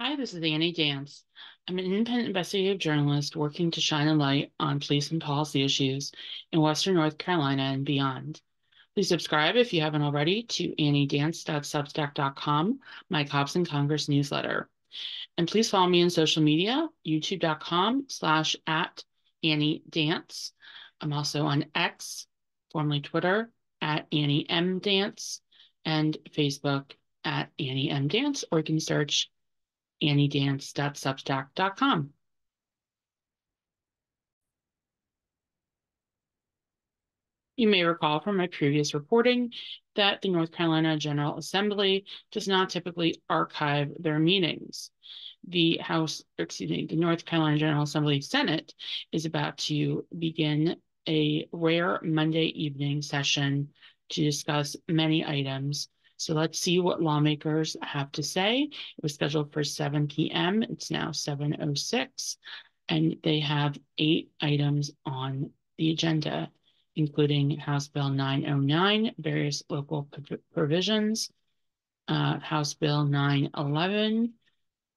Hi, this is Annie Dance. I'm an independent investigative journalist working to shine a light on police and policy issues in Western North Carolina and beyond. Please subscribe, if you haven't already, to anniedance.substack.com, my Cops and Congress newsletter. And please follow me on social media, youtube.com/@AnnieDance. I'm also on X, formerly Twitter, @AnnieMDance, and Facebook @AnnieMDance, or you can search anniedance.substack.com. You may recall from my previous reporting that the North Carolina General Assembly does not typically archive their meetings. The North Carolina General Assembly Senate is about to begin a rare Monday evening session to discuss many items. So let's see what lawmakers have to say. It was scheduled for 7 p.m. It's now 7:06, and they have 8 items on the agenda, including House Bill 909, various local provisions, House Bill 911,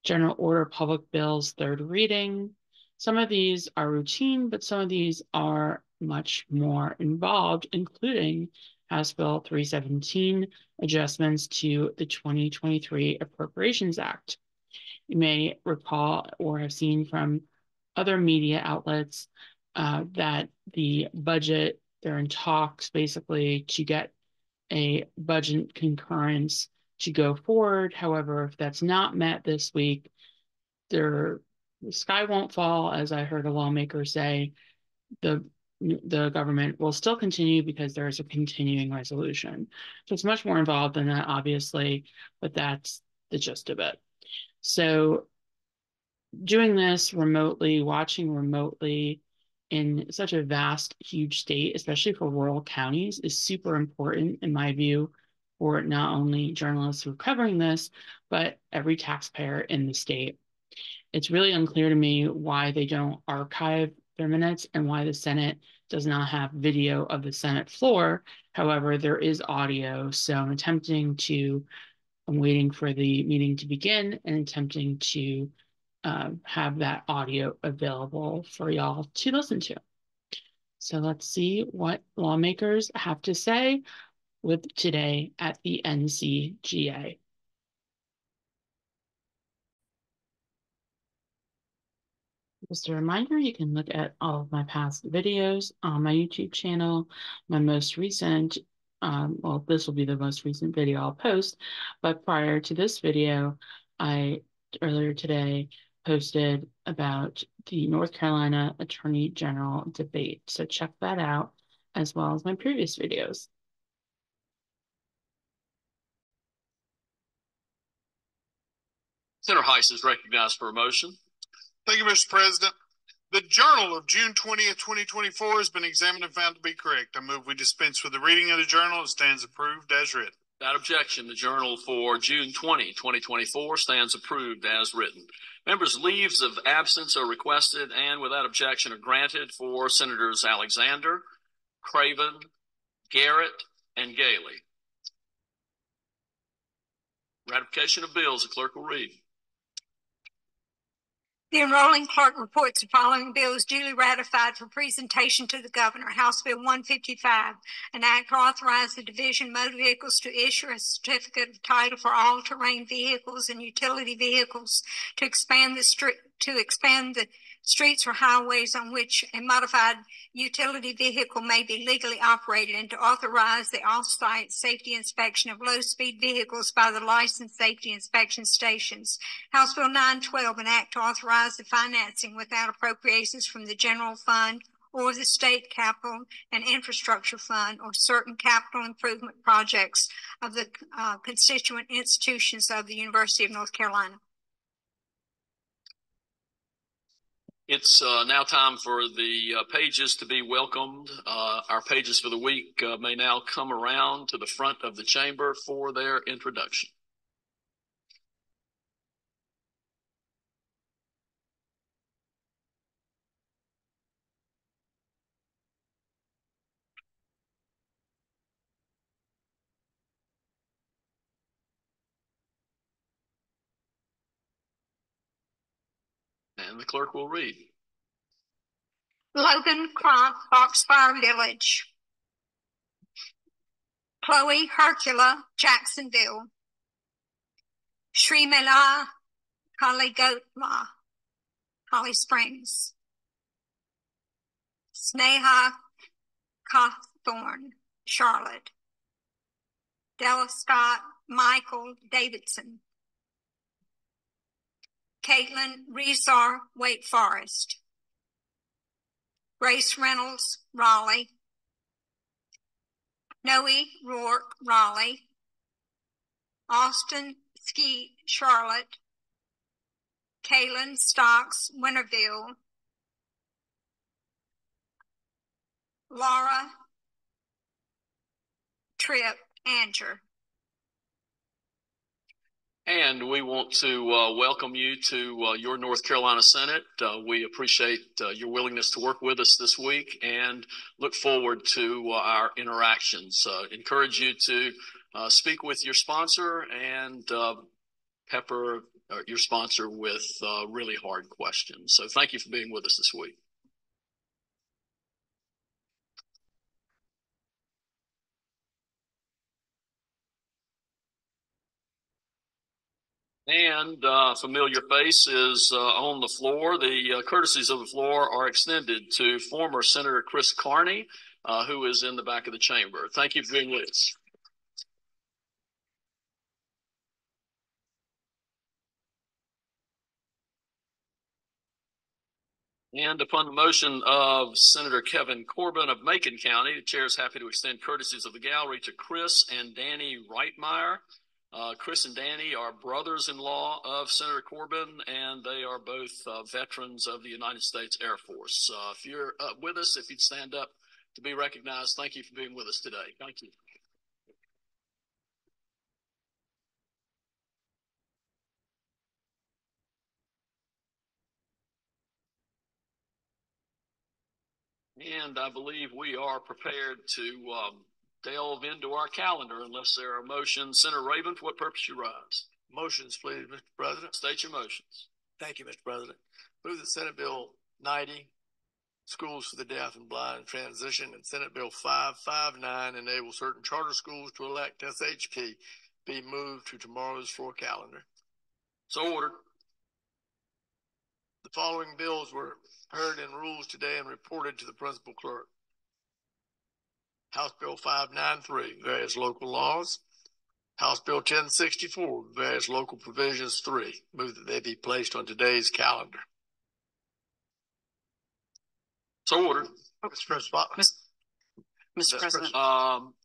General Order Public Bills, third reading. Some of these are routine, but some of these are much more involved, including House Bill 317, adjustments to the 2023 Appropriations Act. You may recall or have seen from other media outlets that the budget, they're in talks basically to get a budget concurrence to go forward. However, if that's not met this week, the sky won't fall. As I heard a lawmaker say, the government will still continue because there is a continuing resolution. So it's much more involved than that, obviously, but that's the gist of it. So doing this remotely, watching remotely, in such a vast, huge state, especially for rural counties, is super important, in my view, for not only journalists who are covering this, but every taxpayer in the state. It's really unclear to me why they don't archive their minutes and why the Senate does not have video of the Senate floor. However, there is audio, so I'm waiting for the meeting to begin and attempting to have that audio available for y'all to listen to. So let's see what lawmakers have to say with today at the NCGA. Just a reminder, you can look at all of my past videos on my YouTube channel. My most recent, well, this will be the most recent video I'll post, but prior to this video, earlier today, posted about the North Carolina Attorney General debate. So check that out, as well as my previous videos. Senator Heiss is recognized for a motion. Thank you, Mr. President. The Journal of June 20th, 2024 has been examined and found to be correct. I move we dispense with the reading of the Journal. It stands approved as written. Without objection, the Journal for June 20, 2024 stands approved as written. Members' leaves of absence are requested and without objection are granted for Senators Alexander, Craven, Garrett, and Gailey. Ratification of bills, the clerk will read. The enrolling clerk reports the following bills duly ratified for presentation to the governor. House Bill 155, an act to authorize the Division of Motor Vehicles to issue a certificate of title for all-terrain vehicles and utility vehicles to expand the streets or highways on which a modified utility vehicle may be legally operated, and to authorize the off-site safety inspection of low-speed vehicles by the licensed safety inspection stations. House Bill 912, an act to authorize the financing without appropriations from the general fund or the state capital and infrastructure fund or certain capital improvement projects of the constituent institutions of the University of North Carolina. It's now time for the pages to be welcomed. Our pages for the week may now come around to the front of the chamber for their introduction. and the clerk will read. Logan Crump, Foxfire Village. Chloe Hercula, Jacksonville. Srimala Kaligotla, Holly Springs. Sneha Cawthorn, Charlotte. Della Scott Michael Davidson. Caitlin Rezar, Wake Forest. Grace Reynolds, Raleigh. Noe Rourke, Raleigh. Austin Skeet, Charlotte. Kaylin Stocks, Winterville. Laura Tripp, Anger. And we want to welcome you to your North Carolina Senate. We appreciate your willingness to work with us this week and look forward to our interactions. Encourage you to speak with your sponsor and pepper your sponsor with really hard questions. So thank you for being with us this week. And familiar face is on the floor. The courtesies of the floor are extended to former Senator Chris Carney, who is in the back of the chamber. Thank you for being with us. And upon the motion of Senator Kevin Corbin of Macon County, the chair is happy to extend courtesies of the gallery to Chris and Danny Reitmeyer. Chris and Danny are brothers-in-law of Senator Corbin, and they are both veterans of the United States Air Force. If you're with us, if you'd stand up to be recognized, thank you for being with us today. Thank you. And I believe we are prepared to delve into our calendar unless there are motions. Senator Raven, for what purpose you rise? Motions, please, Mr. President. State your motions. Thank you, Mr. President. Move that Senate Bill 90, Schools for the Deaf and Blind Transition, and Senate Bill 559, Enable Certain Charter Schools to Elect SHP, be moved to tomorrow's floor calendar. So ordered. The following bills were heard in rules today and reported to the principal clerk. House Bill 593, various local laws. House Bill 1064, various local provisions 3. Move that they be placed on today's calendar. So ordered. Mr. President.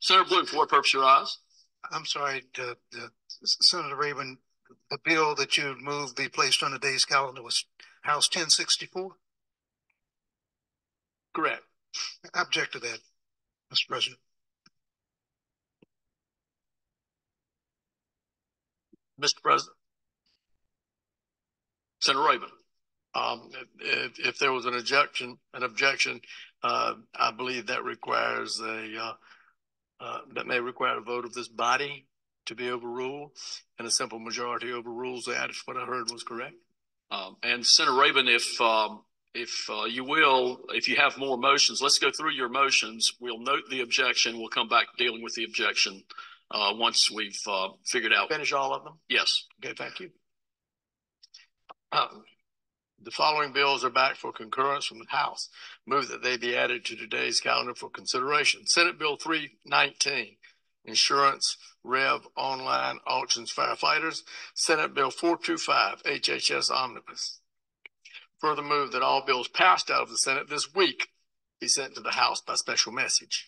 Senator Bloom, for what purpose you rise? I'm sorry, Senator Raven, the bill that you moved be placed on today's calendar was House 1064? Correct. I object to that, Mr. President. Mr. President. Senator Raven. If there was an objection, I believe that requires that may require a vote of this body to be overruled, and a simple majority overrules that, if what I heard was correct. And Senator Raven, if you have more motions, let's go through your motions. We'll note the objection. We'll come back to dealing with the objection once we've figured out. Finish all of them? Yes. Okay, thank you. The following bills are back for concurrence from the House. Move that they be added to today's calendar for consideration. Senate Bill 319, Insurance Rev Online Auctions Firefighters. Senate Bill 425, HHS Omnibus. Further move that all bills passed out of the Senate this week be sent to the House by special message.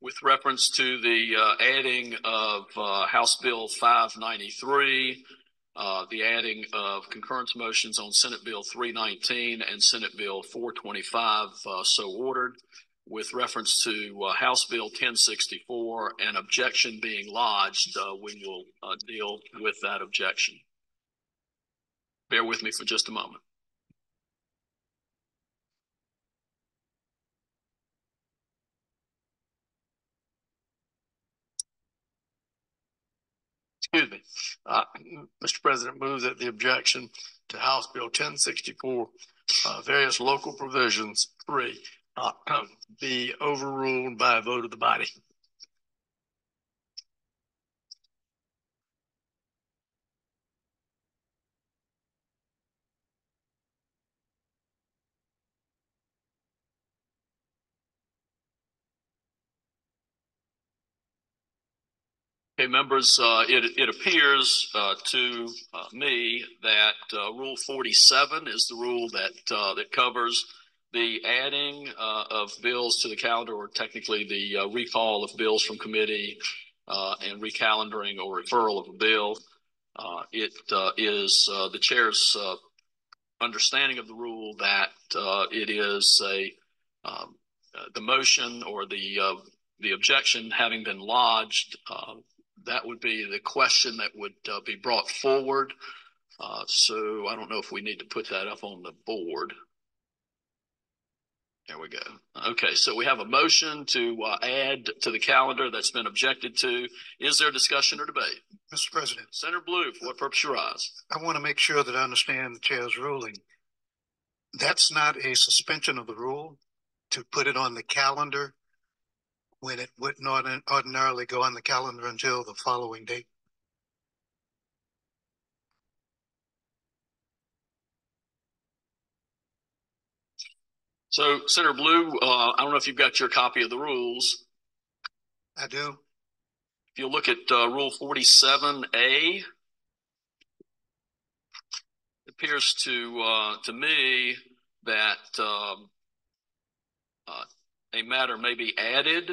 With reference to the adding of House Bill 593, the adding of concurrence motions on Senate Bill 319 and Senate Bill 425, so ordered. With reference to House Bill 1064, an objection being lodged, we will deal with that objection. Bear with me for just a moment. Excuse me. Mr. President, move that the objection to House Bill 1064 various local provisions 3 be overruled by a vote of the body. Okay, members, it appears to me that Rule 47 is the rule that that covers the adding of bills to the calendar, or technically the recall of bills from committee and recalendering or referral of a bill. It is the chair's understanding of the rule that it is the motion or the objection having been lodged. That would be the question that would be brought forward. So I don't know if we need to put that up on the board. There we go. Okay, so we have a motion to add to the calendar that's been objected to. Is there discussion or debate? Mr. President. Senator Blue, for what purpose you rise? I want to make sure that I understand the chair's ruling. That's not a suspension of the rule to put it on the calendar when it wouldn't ordinarily go on the calendar until the following date. So, Senator Blue, I don't know if you've got your copy of the rules. I do. If you look at Rule 47A, it appears to me that a matter may be added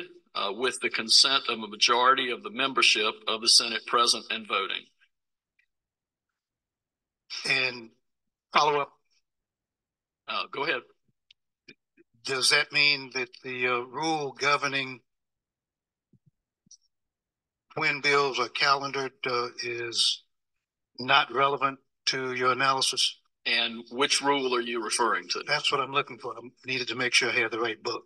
with the consent of a majority of the membership of the Senate present and voting. And follow up. Go ahead. Does that mean that the rule governing when bills are calendared is not relevant to your analysis? And which rule are you referring to? That's what I'm looking for. I needed to make sure I had the right book.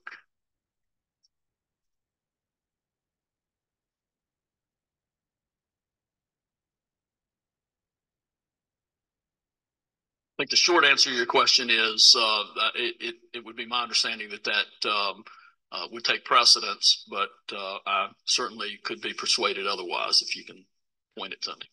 I think the short answer to your question is it would be my understanding that that would take precedence, but I certainly could be persuaded otherwise if you can point it to me.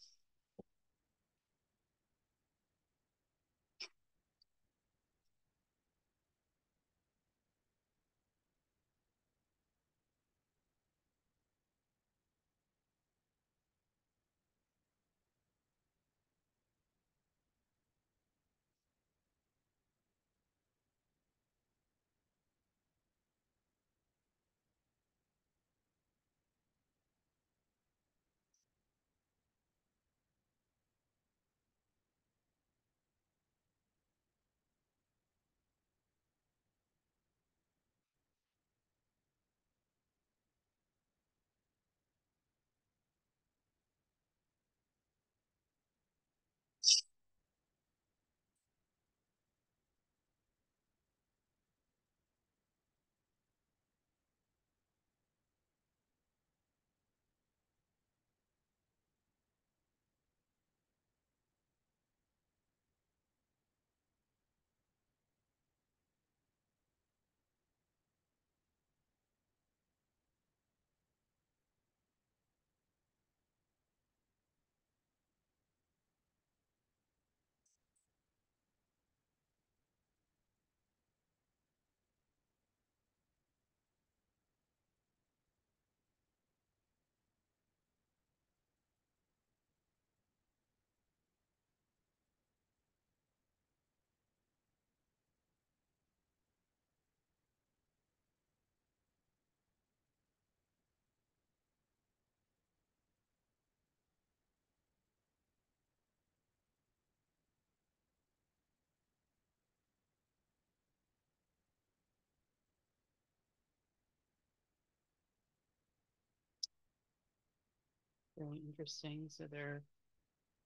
Really interesting. So they're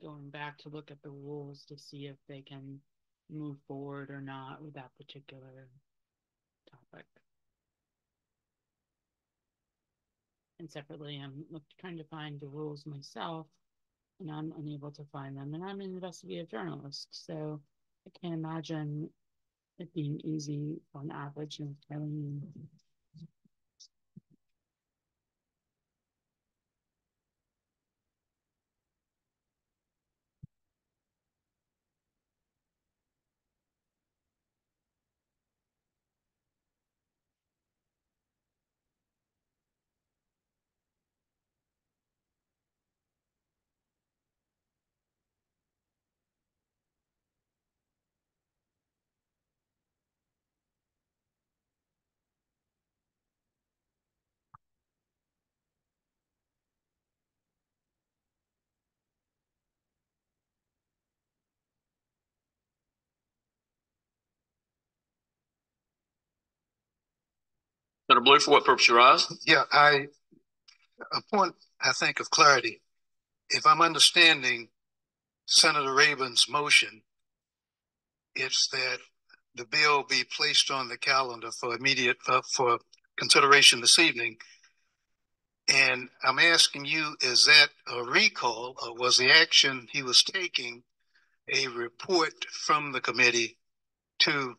going back to look at the rules to see if they can move forward or not with that particular topic. And separately, I'm trying to find the rules myself, and I'm unable to find them. And I'm an investigative journalist, so I can't imagine it being easy on average and telling you. Senator Blue, for what purpose you rise? Yeah, a point I think of clarity. If I'm understanding Senator Raven's motion, it's that the bill be placed on the calendar for immediate for consideration this evening. And I'm asking you, is that a recall, or was the action he was taking a report from the committee to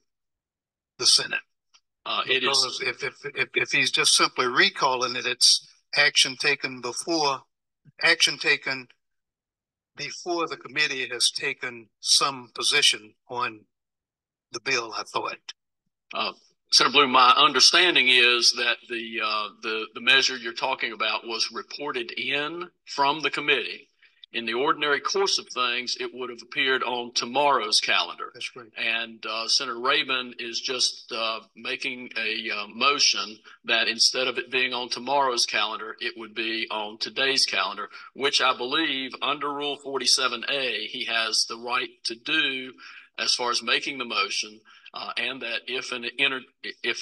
the Senate? Because it is. If he's just simply recalling it, it's action taken before the committee has taken some position on the bill. I thought, Senator Blue, my understanding is that the measure you're talking about was reported in from the committee. In the ordinary course of things, it would have appeared on tomorrow's calendar. That's right. And Senator Rabin is just making a motion that instead of it being on tomorrow's calendar, it would be on today's calendar, which I believe under Rule 47A, he has the right to do as far as making the motion, and that if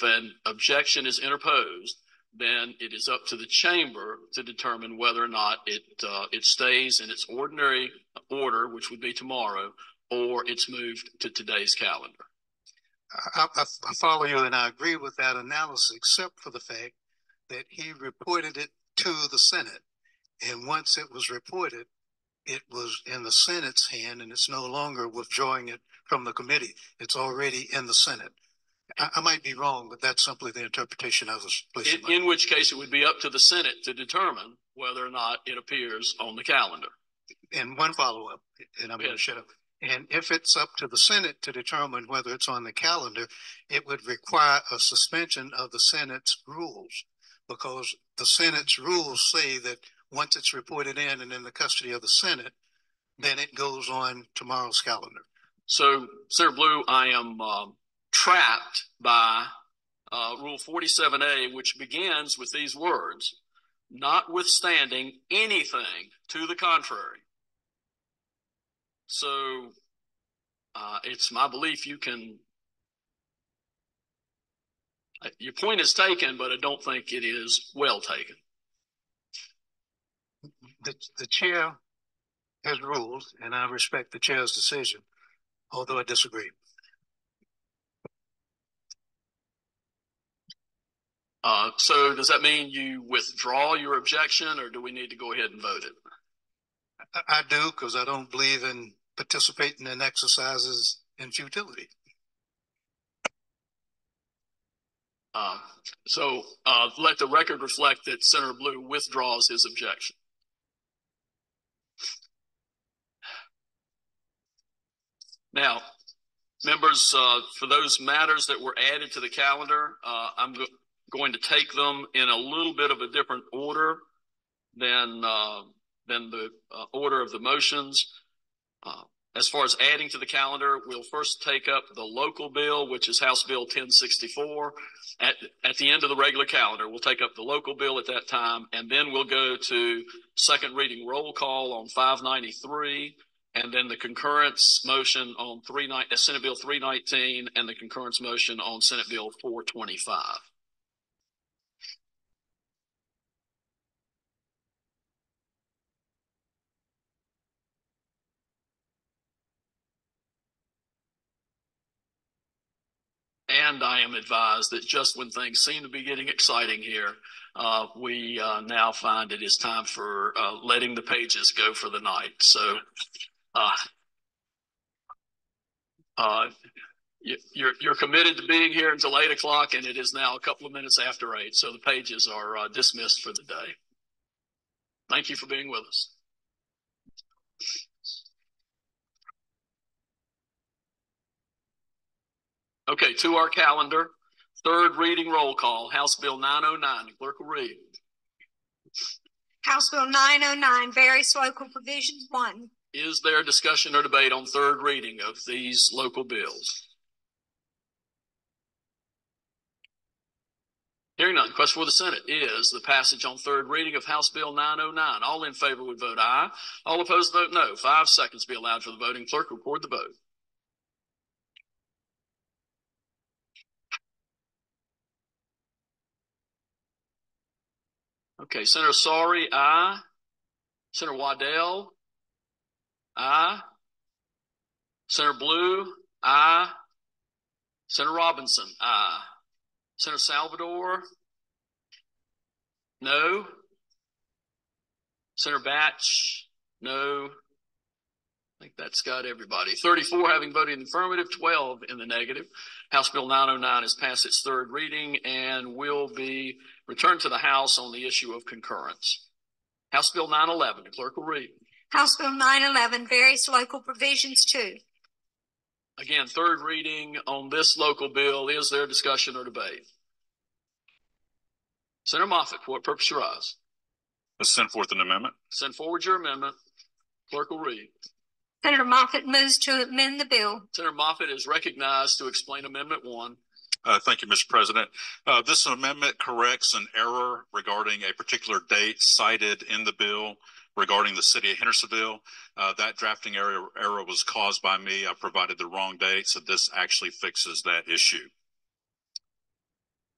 an objection is interposed, then it is up to the chamber to determine whether or not it stays in its ordinary order, which would be tomorrow, or it's moved to today's calendar. I follow you, and I agree with that analysis, except for the fact that he reported it to the Senate. And once it was reported, it was in the Senate's hand, and it's no longer withdrawing it from the committee. It's already in the Senate. I might be wrong, but that's simply the interpretation I was placing. In which case, it would be up to the Senate to determine whether or not it appears on the calendar. And one follow-up, and I'm going to shut up. And if it's up to the Senate to determine whether it's on the calendar, it would require a suspension of the Senate's rules, because the Senate's rules say that once it's reported in and in the custody of the Senate, then it goes on tomorrow's calendar. So, Senator Blue, I am... trapped by Rule 47A, which begins with these words, notwithstanding anything to the contrary. So it's my belief you can, your point is taken, but I don't think it is well taken. The chair has ruled, and I respect the chair's decision, although I disagree. So does that mean you withdraw your objection, or do we need to go ahead and vote it? I do, because I don't believe in participating in exercises in futility. So let the record reflect that Senator Blue withdraws his objection. Now, members, for those matters that were added to the calendar, I'm going to take them in a little bit of a different order than the order of the motions. As far as adding to the calendar, we'll first take up the local bill, which is House Bill 1064. At the end of the regular calendar, we'll take up the local bill at that time, and then we'll go to second reading roll call on 593, and then the concurrence motion on Senate Bill 319, and the concurrence motion on Senate Bill 425. And I am advised that just when things seem to be getting exciting here, we now find it is time for letting the pages go for the night. So You're committed to being here until 8 o'clock, and it is now a couple of minutes after 8. So the pages are dismissed for the day. Thank you for being with us. Okay, to our calendar, third reading roll call, House Bill 909. The clerk will read. House Bill 909, various local provisions, 1. Is there discussion or debate on third reading of these local bills? Hearing none, the question for the Senate is the passage on third reading of House Bill 909. All in favor would vote aye. All opposed vote no. 5 seconds be allowed for the voting clerk. Record the vote. Okay, Senator Sawyer, aye. Senator Waddell, aye. Senator Blue, aye. Senator Robinson, aye. Senator Salvador, no. Senator Batch, no. I think that's got everybody. 34 having voted in the affirmative, 12 in the negative. House Bill 909 has passed its third reading and will be returned to the House on the issue of concurrence. House Bill 911, the clerk will read. House Bill 911, various local provisions 2. Again, third reading on this local bill. Is there discussion or debate? Senator Moffitt, for what purpose your eyes? Let's send forth an amendment. Send forward your amendment. Clerk will read. Senator Moffitt moves to amend the bill. Senator Moffitt is recognized to explain Amendment 1. Thank you, Mr. President. This amendment corrects an error regarding a particular date cited in the bill regarding the city of Hendersonville. That drafting error was caused by me. I provided the wrong date, so this actually fixes that issue.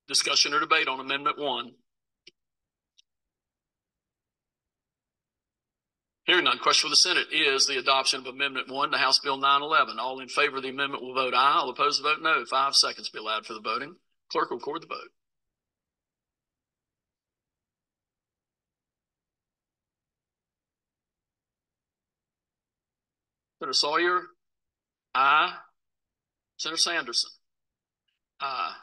Discussion or debate on Amendment 1? Hearing none, question for the Senate is the adoption of Amendment 1 to House Bill 911. All in favor of the amendment will vote aye. All opposed vote no. 5 seconds be allowed for the voting. Clerk will record the vote. Senator Sawyer, aye. Senator Sanderson, aye.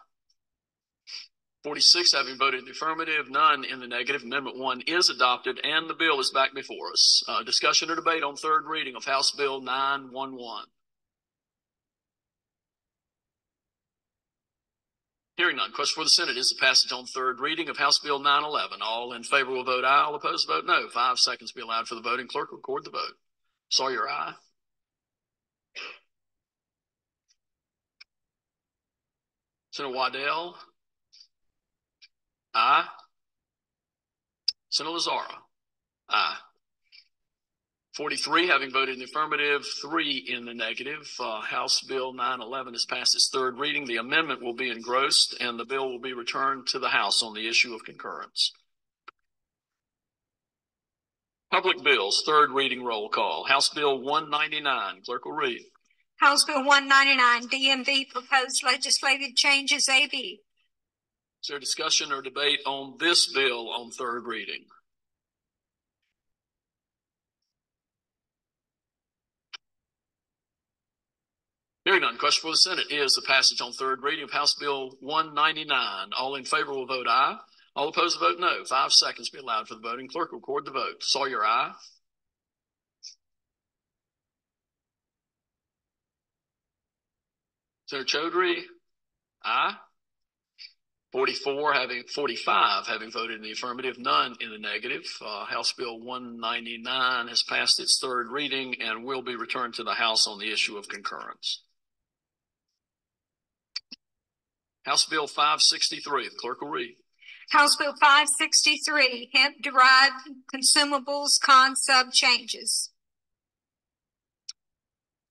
46 having voted in the affirmative, none in the negative. Amendment 1 is adopted and the bill is back before us. Discussion or debate on third reading of House Bill 911. Hearing none, question for the Senate is the passage on third reading of House Bill 911. All in favor will vote aye. All opposed vote no. 5 seconds be allowed for the voting. Clerk, record the vote. Sawyer, aye. Senator Waddell, aye. Senator Lazara, aye. 43 having voted in the affirmative, 3 in the negative. House Bill 911 has passed its third reading. The amendment will be engrossed and the bill will be returned to the House on the issue of concurrence. Public bills, third reading roll call. House Bill 199, clerk will read. House Bill 199, DMV proposed legislative changes, AB. Is there discussion or debate on this bill on third reading? Hearing none, question for the Senate is the passage on third reading of House Bill 199. All in favor will vote aye. All opposed vote no. 5 seconds be allowed for the voting. Clerk, record the vote. Sawyer, aye. Senator Chaudhry, aye. 45 having voted in the affirmative, none in the negative. House Bill 199 has passed its third reading and will be returned to the House on the issue of concurrence. House Bill 563, the clerk will read. House Bill 563, hemp-derived consumables con-sub changes.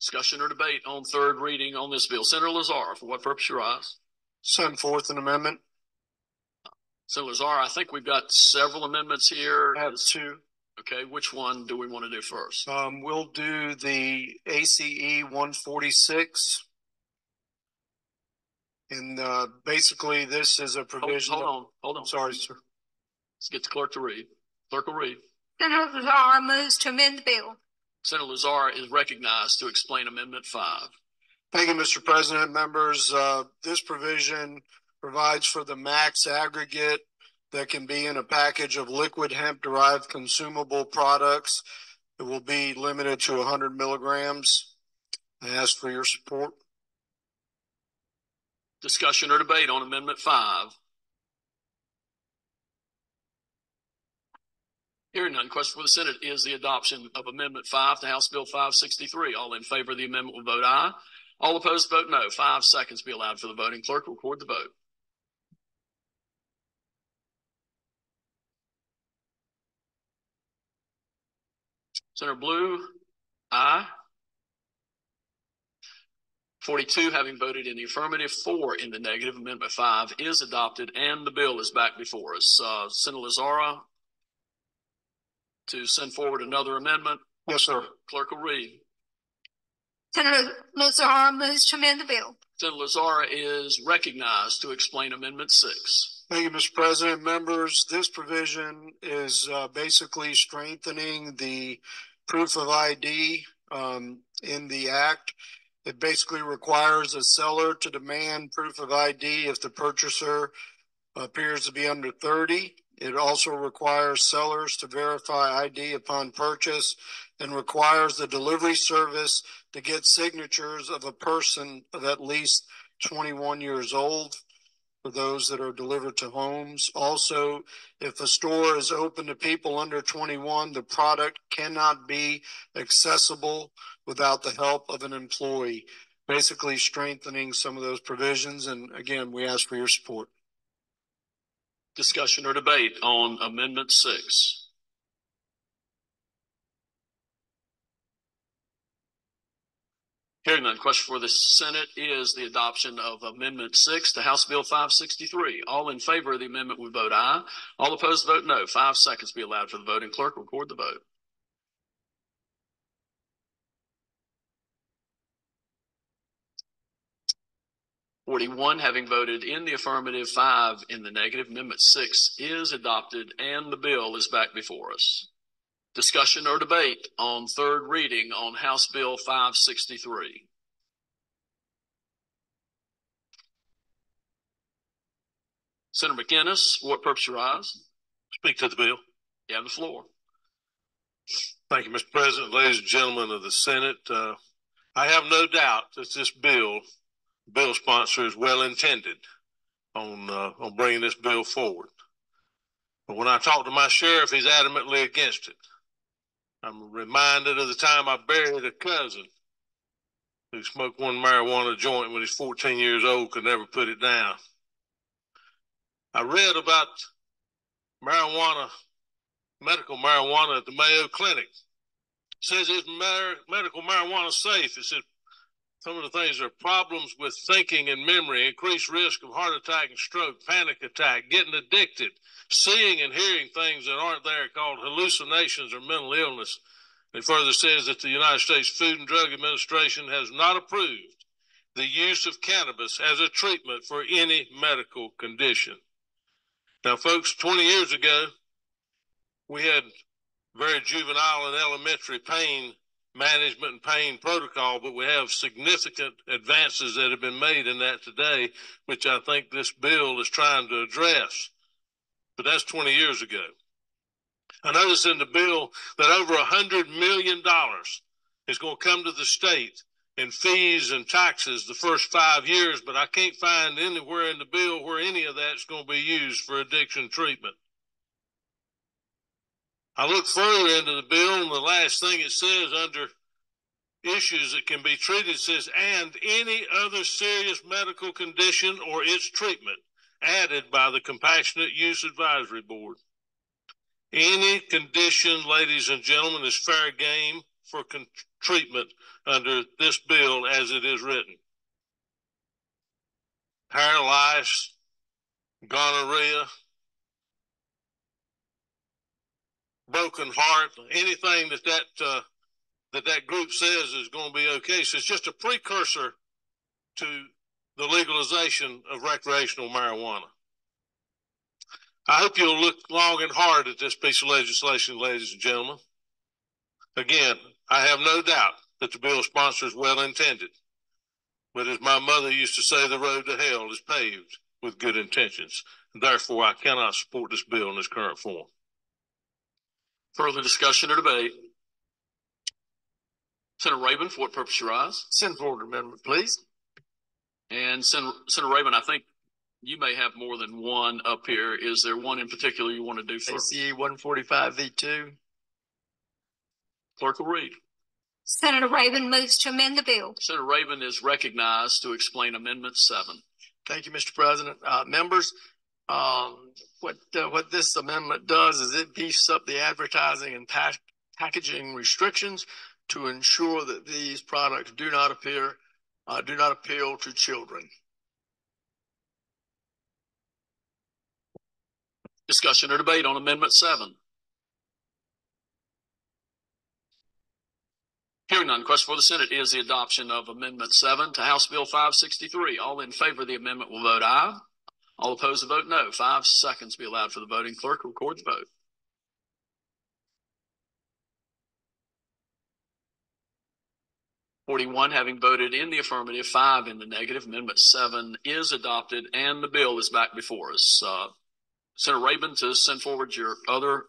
Discussion or debate on third reading on this bill. Senator Lazar, for what purpose you rise? Send forth an amendment. Senator Lazar, I think we've got several amendments here. I have 2. Okay, which one do we want to do first? We'll do the ACE 146. And basically this is a provision. Hold on. Sorry, sir. Let's get the clerk to read. Clerk will read. Senator Lazar moves to amend the bill. Senator Lazar is recognized to explain Amendment 5. Thank you, Mr. President. Members, this provision provides for the max aggregate that can be in a package of liquid hemp-derived consumable products. It will be limited to 100 milligrams. I ask for your support. Discussion or debate on Amendment 5? Hearing none, question for the Senate is the adoption of Amendment 5 to House Bill 563. All in favor of the amendment will vote aye. All opposed, vote no. 5 seconds be allowed for the voting clerk to record the vote. Senator Blue, aye. 42 having voted in the affirmative, 4 in the negative. Amendment 5 is adopted and the bill is back before us. Senator Lazara, to send forward another amendment. Yes, sir. Clerk will read. Senator Lazara moves to amend the bill. Senator Lazara is recognized to explain Amendment 6. Thank you, Mr. President. Members, this provision is basically strengthening the proof of ID in the act. It basically requires a seller to demand proof of ID if the purchaser appears to be under 30. It also requires sellers to verify ID upon purchase and requires the delivery service to get signatures of a person of at least 21 years old for those that are delivered to homes. Also, if a store is open to people under 21, the product cannot be accessible without the help of an employee, basically strengthening some of those provisions. And again, we ask for your support. Discussion or debate on Amendment 6? Hearing none, question for the Senate is the adoption of Amendment 6 to House Bill 563. All in favor of the amendment would vote aye. All opposed vote no. 5 seconds be allowed for the voting clerk. Record the vote. Forty-one having voted in the affirmative, 5 in the negative. Amendment 6 is adopted and the bill is back before us. Discussion or debate on third reading on House Bill 563. Senator McInnes, what purpose you rise? Speak to the bill. You have the floor. Thank you, Mr. President. Ladies and gentlemen of the Senate, I have no doubt that this bill sponsor is well intended on bringing this bill forward. But when I talk to my sheriff, he's adamantly against it. I'm reminded of the time I buried a cousin who smoked one marijuana joint when he's 14 years old, could never put it down. I read about medical marijuana at the Mayo Clinic. It says, is medical marijuana safe? It says some of the things are problems with thinking and memory, increased risk of heart attack and stroke, panic attack, getting addicted, seeing and hearing things that aren't there, called hallucinations or mental illness. It further says that the United States Food and Drug Administration has not approved the use of cannabis as a treatment for any medical condition. Now, folks, 20 years ago, we had very juvenile and elementary pain management and pain protocol, but we have significant advances that have been made in that today, which I think this bill is trying to address. But that's 20 years ago. I notice in the bill that over $100 million is going to come to the state in fees and taxes the first 5 years, but I can't find anywhere in the bill where any of that's going to be used for addiction treatment. I look further into the bill, and the last thing it says under issues that can be treated says, and any other serious medical condition or its treatment added by the Compassionate Use Advisory Board. Any condition, ladies and gentlemen, is fair game for treatment under this bill as it is written. Paralysis, gonorrhea, broken heart, anything that group says is going to be okay. So it's just a precursor to the legalization of recreational marijuana. I hope you'll look long and hard at this piece of legislation, ladies and gentlemen. Again, I have no doubt that the bill sponsor is well intended. But as my mother used to say, the road to hell is paved with good intentions. Therefore, I cannot support this bill in its current form. Further discussion or debate? Senator Rabin, for what purpose you rise? Send forward amendment, please. And Senator Rabin, I think you may have more than one up here. Is there one in particular you want to do first? ACE 145 V2. Clerk will read. Senator Rabin moves to amend the bill. Senator Rabin is recognized to explain Amendment 7. Thank you, Mr. President. Members, what this amendment does is it beefs up the advertising and packaging restrictions to ensure that these products do not appeal to children. Discussion or debate on Amendment 7? Hearing none, request for the Senate is the adoption of Amendment 7 to House Bill 563. All in favor of the amendment will vote aye. All opposed to vote no. 5 seconds be allowed for the voting clerk. Record the vote. (41) having voted in the affirmative, 5 in the negative. Amendment 7 is adopted and the bill is back before us. Senator Rabin, to send forward your other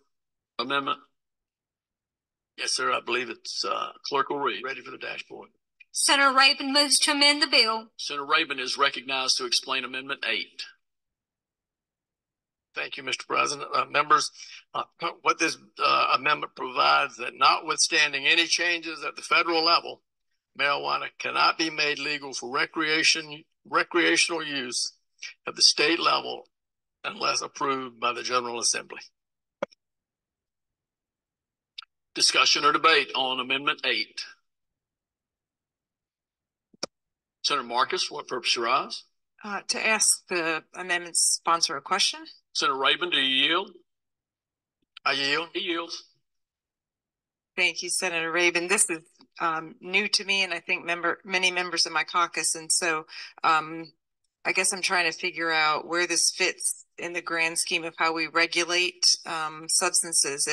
amendment. Yes, sir. I believe it's Clerk will read. Ready for the dashboard. Senator Rabin moves to amend the bill. Senator Rabin is recognized to explain Amendment 8. Thank you, Mr. President. Members, what this amendment provides that notwithstanding any changes at the federal level, marijuana cannot be made legal for recreational use at the state level unless approved by the General Assembly. Discussion or debate on Amendment 8. Senator Marcus, what purpose you rise? To ask the amendment sponsor a question. Senator Rabin, do you yield? I yield. He yields. Thank you, Senator Rabin. This is new to me, and I think many members of my caucus. And so I guess I'm trying to figure out where this fits in the grand scheme of how we regulate substances.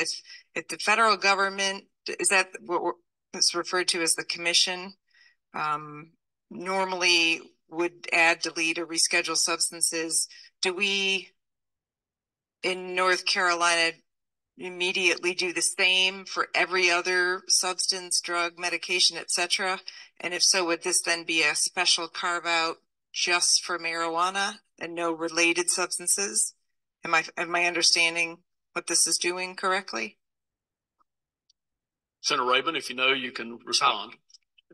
If the federal government, is that what is referred to as the commission, normally would add, delete, or reschedule substances, do we in North Carolina immediately do the same for every other substance, drug, medication, etc.? And if so, would this then be a special carve-out just for marijuana and no related substances? Am I understanding what this is doing correctly? Senator Rabin, if you know, you can respond.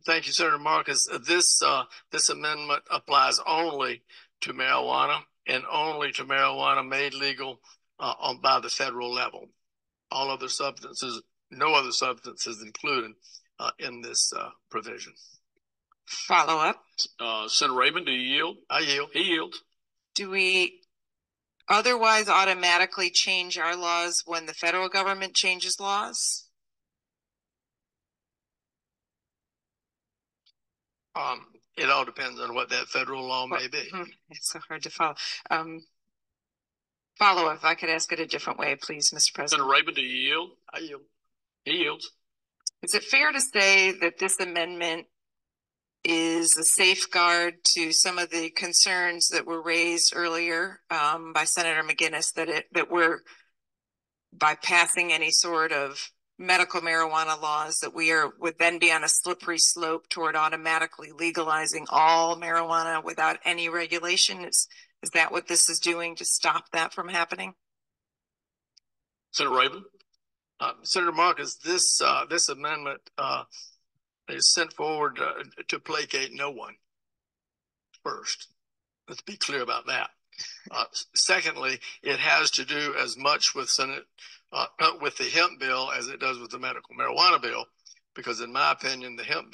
Thank you, Senator Marcus. This amendment applies only to marijuana and only to marijuana made legal by the federal level. All other substances, no other substances included in this provision. Follow up. Senator Rabin, do you yield? I yield. He yields. Do we otherwise automatically change our laws when the federal government changes laws? It all depends on what that federal law may be. It's so hard to follow. Follow up, if I could ask it a different way, please, Mr. President. Senator Rabin, do you yield? I yield. He yields. Is it fair to say that this amendment is a safeguard to some of the concerns that were raised earlier by Senator McGinnis, that we're, by passing any sort of medical marijuana laws, that would then be on a slippery slope toward automatically legalizing all marijuana without any regulation? Is that what this is doing to stop that from happening? Senator Rabin? Senator Marcus, this amendment is sent forward to placate no one. First, let's be clear about that. Secondly, it has to do as much with Senate with the hemp bill as it does with the medical marijuana bill, because in my opinion, the hemp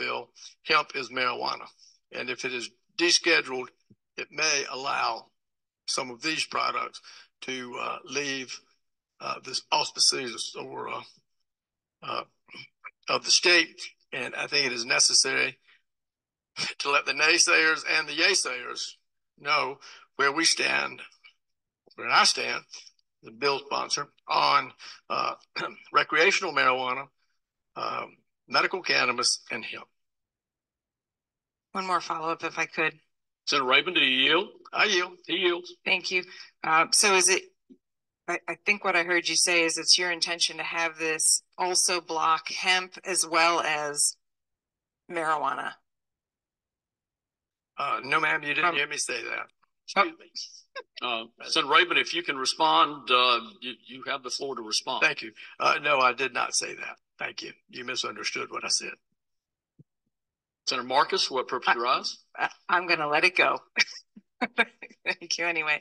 is marijuana. And if it is descheduled, it may allow some of these products to leave this auspices or of the state. And I think it is necessary to let the naysayers and the yaysayers know where we stand, where I stand, the bill sponsor, on recreational marijuana, medical cannabis, and hemp. One more follow-up, if I could. Senator Rabin, do you yield? I yield. He yields. Thank you. So is it, I think what I heard you say is it's your intention to have this also block hemp as well as marijuana? No, ma'am, you didn't hear me say that. Excuse me. Senator Rabin, if you can respond, you have the floor to respond. Thank you. No, I did not say that. Thank you. You misunderstood what I said. Senator Marcus, what purpose your eyes? I'm going to let it go. Thank you anyway.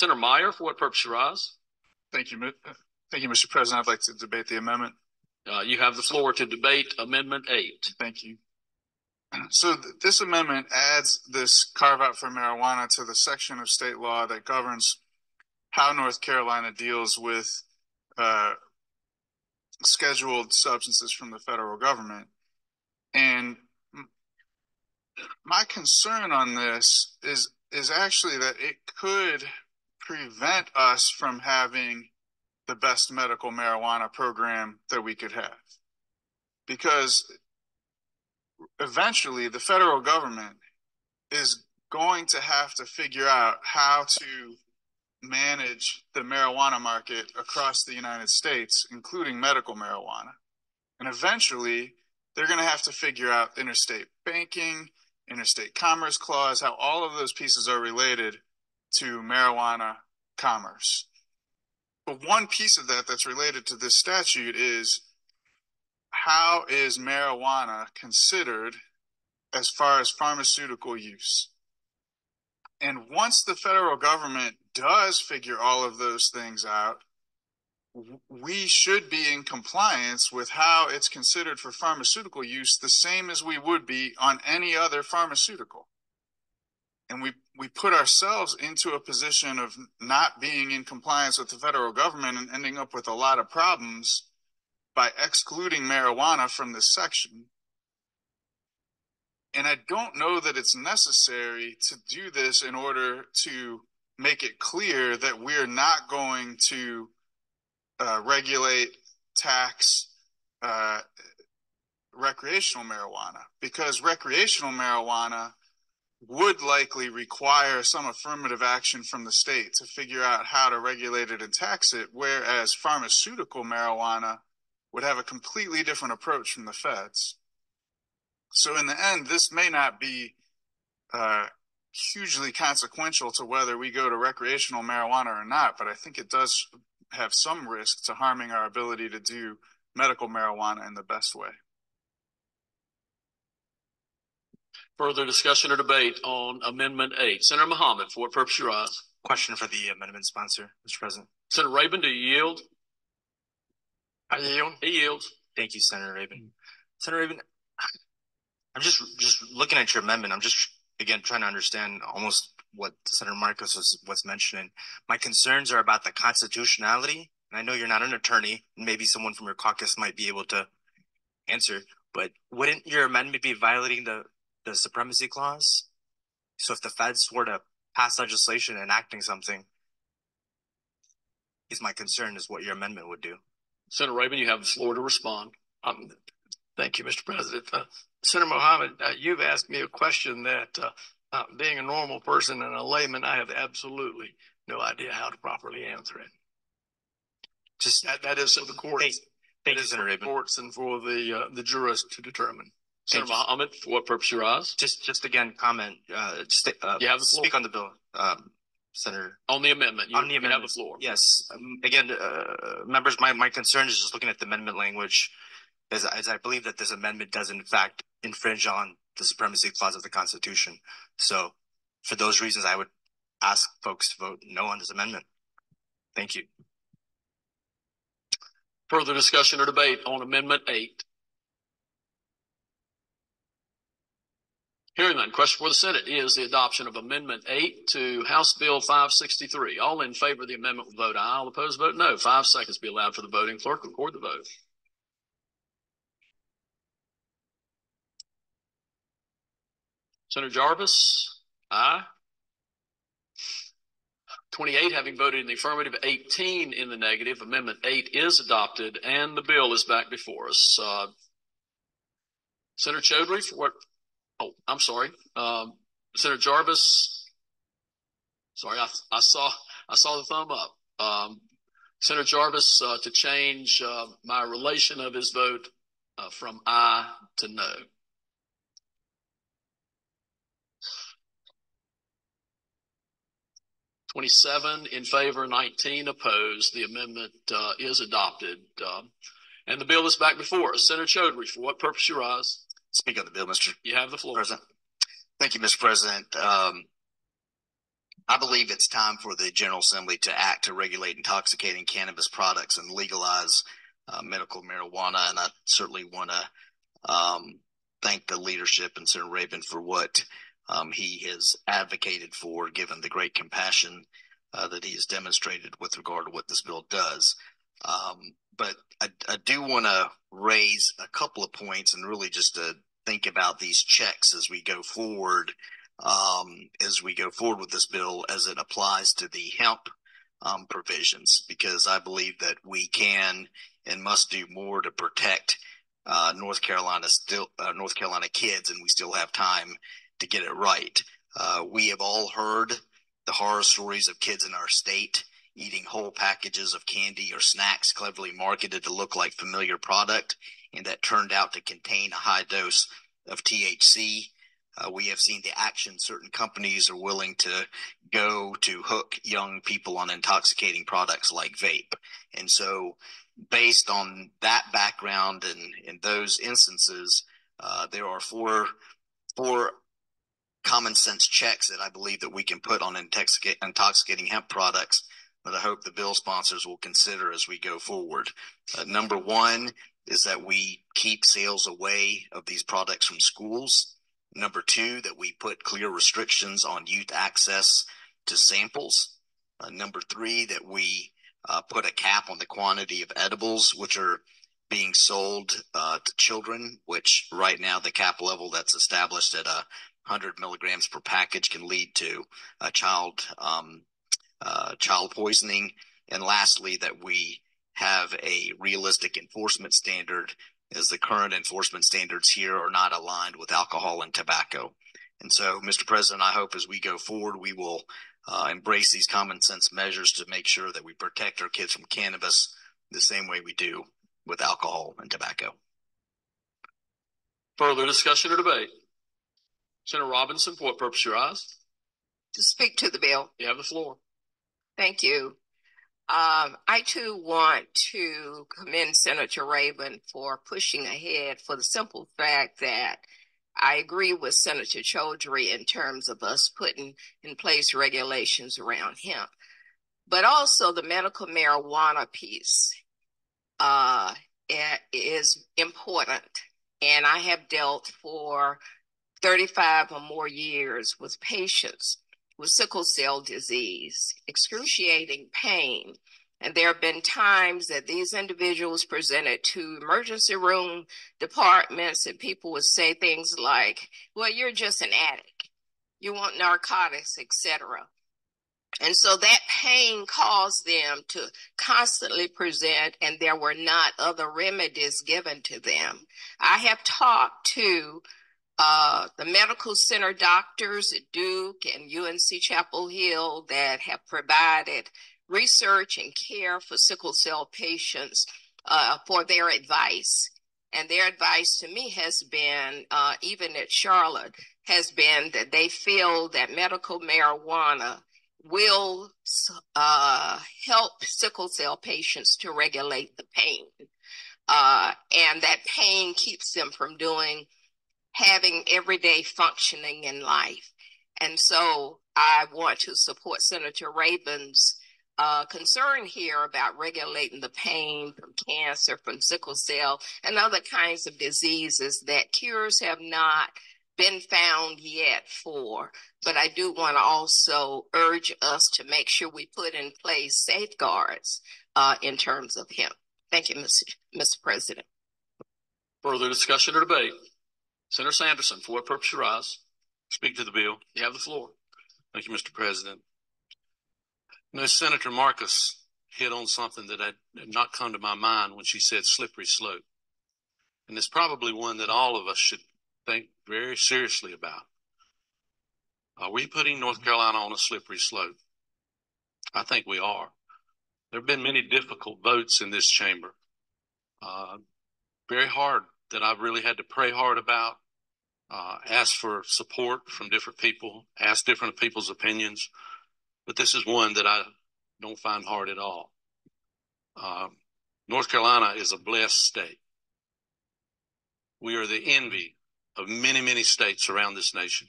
Senator Meyer, for what purpose your eyes? Thank you, Mr. President. I'd like to debate the amendment. You have the floor to debate Amendment 8. Thank you. So this amendment adds this carve-out for marijuana to the section of state law that governs how North Carolina deals with scheduled substances from the federal government. And my concern on this is actually that it could prevent us from having the best medical marijuana program that we could have, because eventually the federal government is going to have to figure out how to manage the marijuana market across the United States, including medical marijuana. And eventually they're going to have to figure out interstate banking, interstate commerce clause, how all of those pieces are related to marijuana commerce. But one piece of that that's related to this statute is, how is marijuana considered as far as pharmaceutical use? And once the federal government does figure all of those things out, we should be in compliance with how it's considered for pharmaceutical use, the same as we would be on any other pharmaceutical. And we put ourselves into a position of not being in compliance with the federal government and ending up with a lot of problems by excluding marijuana from this section. And I don't know that it's necessary to do this in order to make it clear that we're not going to regulate, tax, recreational marijuana, because recreational marijuana would likely require some affirmative action from the state to figure out how to regulate it and tax it, whereas pharmaceutical marijuana would have a completely different approach from the feds. So in the end, this may not be hugely consequential to whether we go to recreational marijuana or not, but I think it does have some risk to harming our ability to do medical marijuana in the best way. Further discussion or debate on Amendment 8. Senator Muhammad, for what purpose you rise? Question for the amendment sponsor, Mr. President. Senator Rabin, do you yield? I yield. He yields. Thank you, Senator Rabin. Senator Rabin, I'm just looking at your amendment. I'm just, again, trying to understand almost what Senator Marcus was mentioning. My concerns are about the constitutionality, and I know you're not an attorney, and maybe someone from your caucus might be able to answer, but wouldn't your amendment be violating the supremacy clause? So if the feds were to pass legislation enacting something, is my concern is what your amendment would do. Senator Rabin, you have the floor to respond. Thank you, Mr. President. Senator Muhammad, you've asked me a question that being a normal person and a layman, I have absolutely no idea how to properly answer it. Just that is for the courts. Thank you, Senator Rabin. Courts and for the jurists to determine. Senator Muhammad, for what purpose you rise? Just again, comment. You have the floor. Speak on the bill, Senator. On the amendment. You have the floor. Yes. Again, members, my concern is just looking at the amendment language, as I believe that this amendment does in fact infringe on the supremacy clause of the Constitution. So, for those reasons, I would ask folks to vote no on this amendment. Thank you. Further discussion or debate on Amendment 8. Hearing none, question for the Senate is the adoption of Amendment 8 to House Bill 563. All in favor of the amendment will vote aye. All opposed, vote no. 5 seconds be allowed for the voting clerk. Record the vote. Senator Jarvis, aye. 28 having voted in the affirmative, 18 in the negative. Amendment 8 is adopted and the bill is back before us. Senator Chaudhry, Senator Jarvis. Sorry, I saw the thumb up. Senator Jarvis to change my relation of his vote from aye to no. (27) in favor, 19 opposed. The amendment is adopted. And the bill is back before us. Senator Chaudhry, for what purpose you rise? Speak of the bill, Mr. You have the floor. President. Thank you, Mr. President. I believe it's time for the General Assembly to act to regulate intoxicating cannabis products and legalize medical marijuana. And I certainly want to thank the leadership and Senator Rabin for what he has advocated for, given the great compassion that he has demonstrated with regard to what this bill does. But I do want to raise a couple of points and really just to think about these checks as we go forward. With this bill as it applies to the hemp provisions, because I believe that we can and must do more to protect North Carolina kids, and we still have time to get it right. We have all heard the horror stories of kids in our state eating whole packages of candy or snacks cleverly marketed to look like familiar product, and that turned out to contain a high dose of THC. We have seen the action certain companies are willing to go to hook young people on intoxicating products like vape. And so based on that background and in those instances, there are four common sense checks that I believe that we can put on intoxicating hemp products that I hope the bill sponsors will consider as we go forward. Number one is that we keep sales away of these products from schools. Number two, that we put clear restrictions on youth access to samples. Number three, that we put a cap on the quantity of edibles which are being sold to children, which right now the cap level that's established at 100 milligrams per package can lead to a child poisoning. And lastly, that we have a realistic enforcement standard, as the current enforcement standards here are not aligned with alcohol and tobacco. And so, Mr. President, I hope as we go forward, we will embrace these common sense measures to make sure that we protect our kids from cannabis the same way we do with alcohol and tobacco. Further discussion or debate? Senator Robinson, for what purpose you rise? To speak to the bill. You have the floor. Thank you. I too want to commend Senator Rabin for pushing ahead, for the simple fact that I agree with Senator Chaudhry in terms of us putting in place regulations around hemp, but also the medical marijuana piece is important. And I have dealt for 35 or more years with patients with sickle cell disease, excruciating pain. And there have been times that these individuals presented to emergency room departments and people would say things like, well, you're just an addict. You want narcotics, etc. And so that pain caused them to constantly present, and there were not other remedies given to them. I have talked to the medical center doctors at Duke and UNC Chapel Hill that have provided research and care for sickle cell patients for their advice. And their advice to me has been, even at Charlotte, has been that they feel that medical marijuana will help sickle cell patients to regulate the pain. And that pain keeps them from having everyday functioning in life. And so I want to support Senator Rabin's concern here about regulating the pain from cancer, from sickle cell, and other kinds of diseases that cures have not been found yet for. But I do want to also urge us to make sure we put in place safeguards in terms of him. Thank you, Mr. President. Further discussion or debate? Senator Sanderson, for what purpose you rise? Speak to the bill. You have the floor. Thank you, Mr. President. Now, Senator Marcus hit on something that had not come to my mind when she said slippery slope. and it's probably one that all of us should think very seriously about. Are we putting North Carolina on a slippery slope? I think we are. There have been many difficult votes in this chamber. Very hard that I've really had to pray hard about, ask for support from different people, ask different people's opinions. But this is one that I don't find hard at all. North Carolina is a blessed state. We are the envy of many, many states around this nation.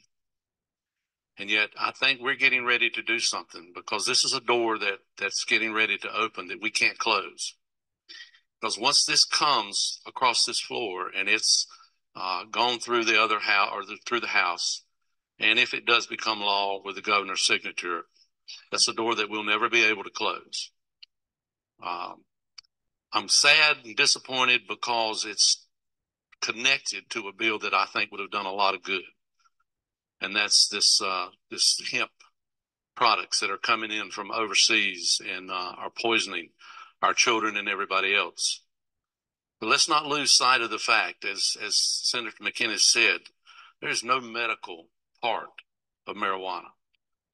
And yet I think we're getting ready to do something, because this is a door that's getting ready to open that we can't close. Because once this comes across this floor and it's gone through the other house or through the House, and if it does become law with the governor's signature, that's a door that we'll never be able to close. I'm sad and disappointed because it's connected to a bill that I think would have done a lot of good. And that's this hemp products that are coming in from overseas and are poisoning our children and everybody else. But let's not lose sight of the fact, as Senator McInnes said, there's no medical part of marijuana.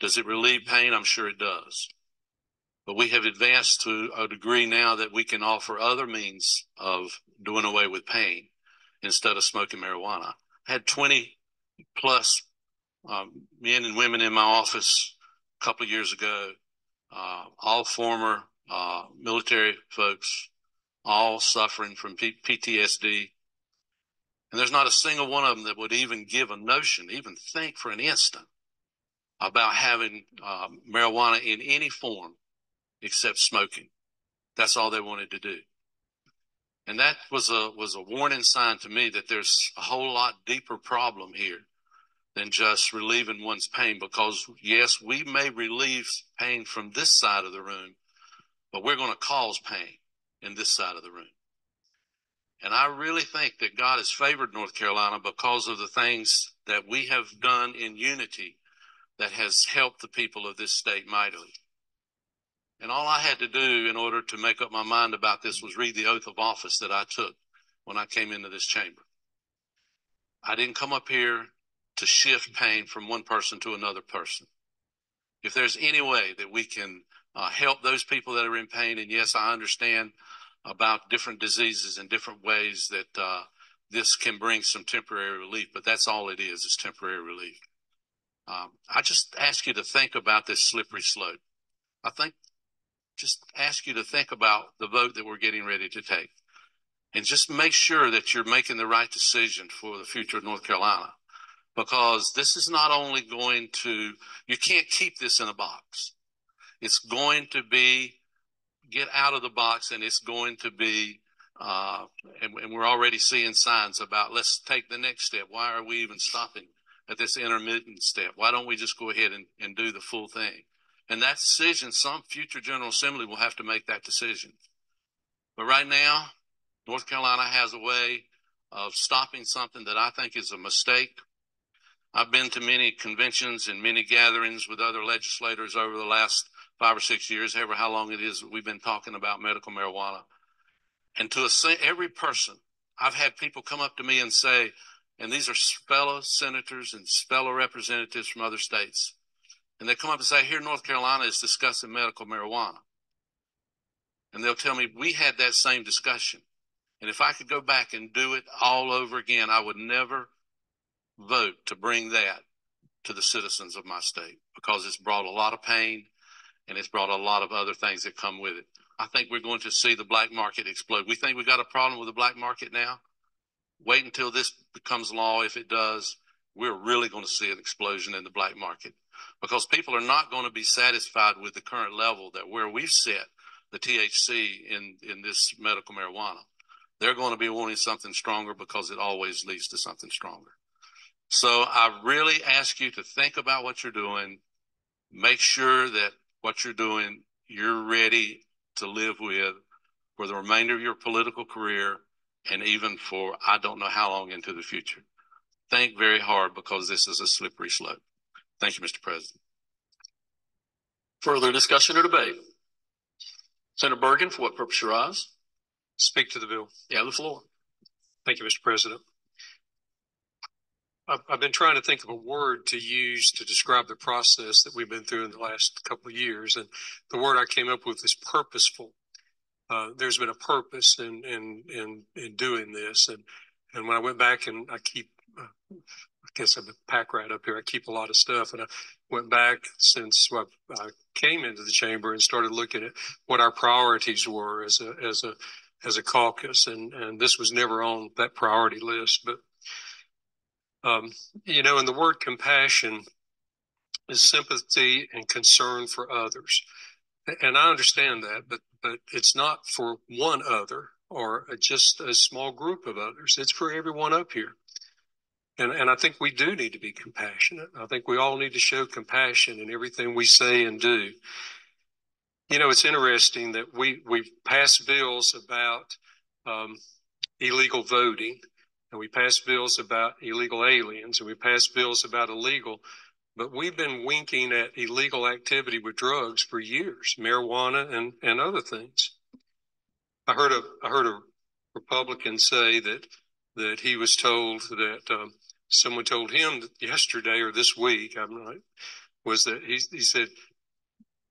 Does it relieve pain? I'm sure it does. But we have advanced to a degree now that we can offer other means of doing away with pain instead of smoking marijuana. I had 20 plus men and women in my office a couple of years ago, all former military folks, all suffering from PTSD. And there's not a single one of them that would even give a notion, even think for an instant about having marijuana in any form except smoking. That's all they wanted to do. And that was a warning sign to me that there's a whole lot deeper problem here than just relieving one's pain, because yes, we may relieve pain from this side of the room, but we're going to cause pain in this side of the room. And I really think that God has favored North Carolina because of the things that we have done in unity that has helped the people of this state mightily. And all I had to do in order to make up my mind about this was read the oath of office that I took when I came into this chamber. I didn't come up here to shift pain from one person to another person. If there's any way that we can help those people that are in pain, and yes, I understand about different diseases and different ways that this can bring some temporary relief, but that's all it is temporary relief. I just ask you to think about this slippery slope. Just ask you to think about the vote that we're getting ready to take, and just make sure that you're making the right decision for the future of North Carolina, because this is not only going to, you can't keep this in a box. It's going to be, get out of the box, and it's going to be, and we're already seeing signs about, let's take the next step. Why are we even stopping at this intermittent step? Why don't we just go ahead and do the full thing? And that decision, some future General Assembly will have to make that decision. But right now, North Carolina has a way of stopping something that I think is a mistake. I've been to many conventions and many gatherings with other legislators over the last 5 or 6 years, however how long it is that we've been talking about medical marijuana. And to every person, I've had people come up to me and say, and these are fellow senators and fellow representatives from other states, and they come up and say, here, North Carolina is discussing medical marijuana. And they'll tell me, we had that same discussion. And if I could go back and do it all over again, I would never vote to bring that to the citizens of my state, because it's brought a lot of pain and it's brought a lot of other things that come with it. I think we're going to see the black market explode. We think we've got a problem with the black market now. Wait until this becomes law. If it does, we're really going to see an explosion in the black market, because people are not going to be satisfied with the current level that where we've set the THC in this medical marijuana. They're going to be wanting something stronger, because it always leads to something stronger. So I really ask you to think about what you're doing. Make sure that what you're doing, you're ready to live with for the remainder of your political career, and even for I don't know how long into the future. Think very hard, because this is a slippery slope. Thank you, Mr. President. Further discussion or debate? Senator Bergen, for what purpose you rise? Speak to the bill. You have the floor. Thank you, Mr. President. I've been trying to think of a word to use to describe the process that we've been through in the last couple of years, and the word I came up with is purposeful. There's been a purpose in doing this, and when I went back and I keep, I guess I'm a pack rat up here. I keep a lot of stuff, and I went back since I came into the chamber and started looking at what our priorities were as a caucus, and this was never on that priority list, but. You know, and the word compassion is sympathy and concern for others. And I understand that, but it's not for one other or just a small group of others. It's for everyone up here. And I think we do need to be compassionate. I think we all need to show compassion in everything we say and do. You know, it's interesting that we passed bills about illegal voting. And we pass bills about illegal aliens, and we pass bills about illegal, but we've been winking at illegal activity with drugs for years, marijuana and other things. I heard a Republican say that he was told that someone told him that yesterday or this week, I'm not, was that he said,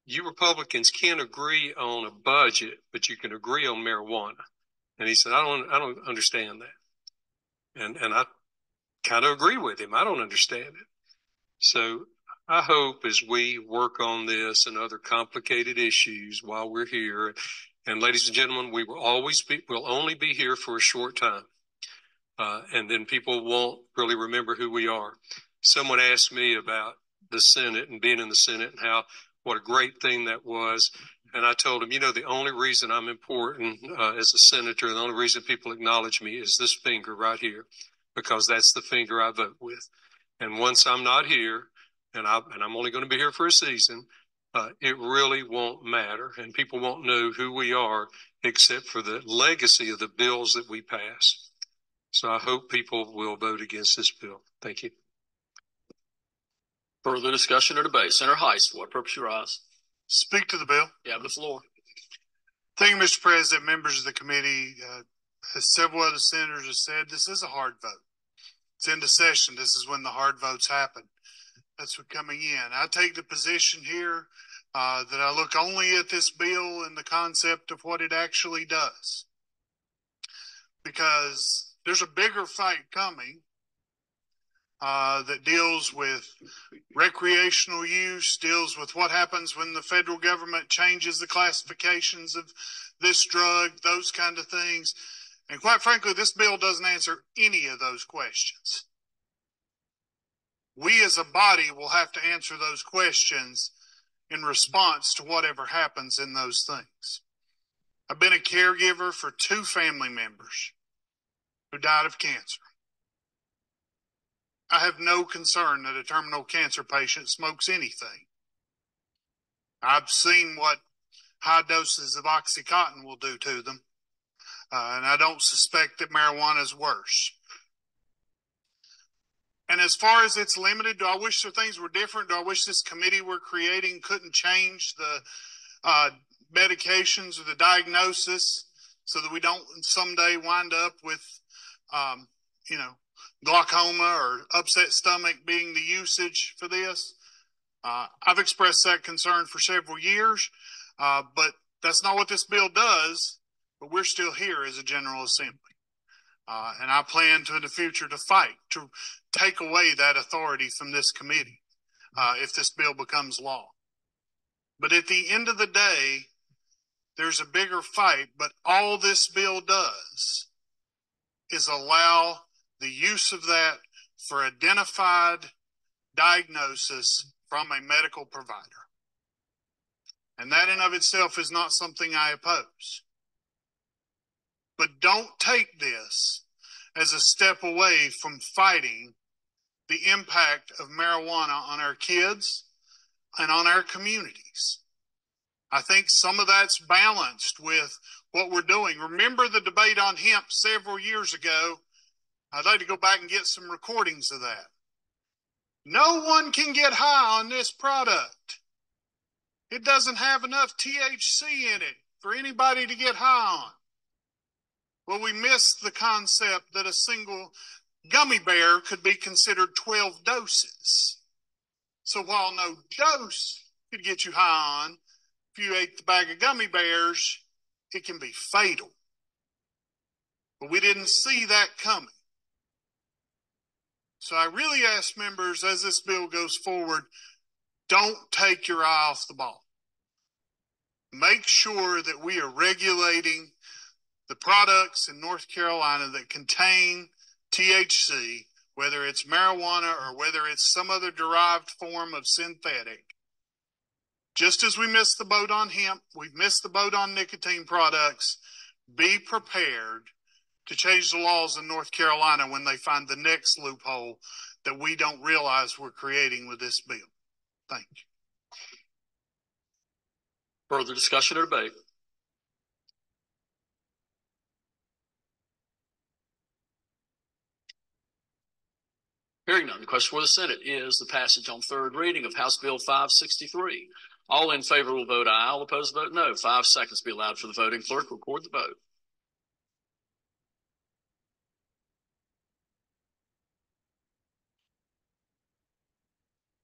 you Republicans can't agree on a budget, but you can agree on marijuana. And he said, I don't understand that. And I kind of agree with him. I don't understand it. So I hope as we work on this and other complicated issues while we're here, and ladies and gentlemen, we'll only be here for a short time. And then people won't really remember who we are. Someone asked me about the Senate and being in the Senate and what a great thing that was. And I told him, you know, the only reason I'm important as a senator, and the only reason people acknowledge me is this finger right here, because that's the finger I vote with. And once I'm not here, and I'm only going to be here for a season, it really won't matter. And people won't know who we are except for the legacy of the bills that we pass. So I hope people will vote against this bill. Thank you. Further discussion or debate? Senator Heiss, what purpose you rise? Speak to the bill. You have the floor. Thank you, Mr. President, members of the committee. As several other senators have said, this is a hard vote. It's end of session. This is when the hard votes happen. That's what coming in. I take the position here that I look only at this bill and the concept of what it actually does. Because there's a bigger fight coming that deals with recreational use, deals with what happens when the federal government changes the classifications of this drug, those kind of things. And quite frankly, this bill doesn't answer any of those questions. We as a body will have to answer those questions in response to whatever happens in those things. I've been a caregiver for two family members who died of cancer. I have no concern that a terminal cancer patient smokes anything. I've seen what high doses of OxyContin will do to them, and I don't suspect that marijuana is worse. And as far as it's limited, do I wish things were different? Do I wish this committee we're creating couldn't change the medications or the diagnosis so that we don't someday wind up with, you know, glaucoma or upset stomach being the usage for this? I've expressed that concern for several years, but that's not what this bill does, but we're still here as a General Assembly. And I plan to in the future to fight, to take away that authority from this committee if this bill becomes law. But at the end of the day, there's a bigger fight, but all this bill does is allow the use of that for identified diagnosis from a medical provider. And that in of itself is not something I oppose. But don't take this as a step away from fighting the impact of marijuana on our kids and on our communities. I think some of that's balanced with what we're doing. Remember the debate on hemp several years ago? I'd like to go back and get some recordings of that. No one can get high on this product. It doesn't have enough THC in it for anybody to get high on. Well, we missed the concept that a single gummy bear could be considered 12 doses. So while no dose could get you high on, if you ate the bag of gummy bears, it can be fatal. But we didn't see that coming. So I really ask members, as this bill goes forward, don't take your eye off the ball. Make sure that we are regulating the products in North Carolina that contain THC, whether it's marijuana or whether it's some other derived form of synthetic. Just as we missed the boat on hemp, we've missed the boat on nicotine products. Be prepared to change the laws in North Carolina when they find the next loophole that we don't realize we're creating with this bill. Thank you. Further discussion or debate? Hearing none, the question for the Senate is the passage on third reading of House Bill 563. All in favor will vote aye. All opposed vote no. 5 seconds be allowed for the voting clerk. Record the vote.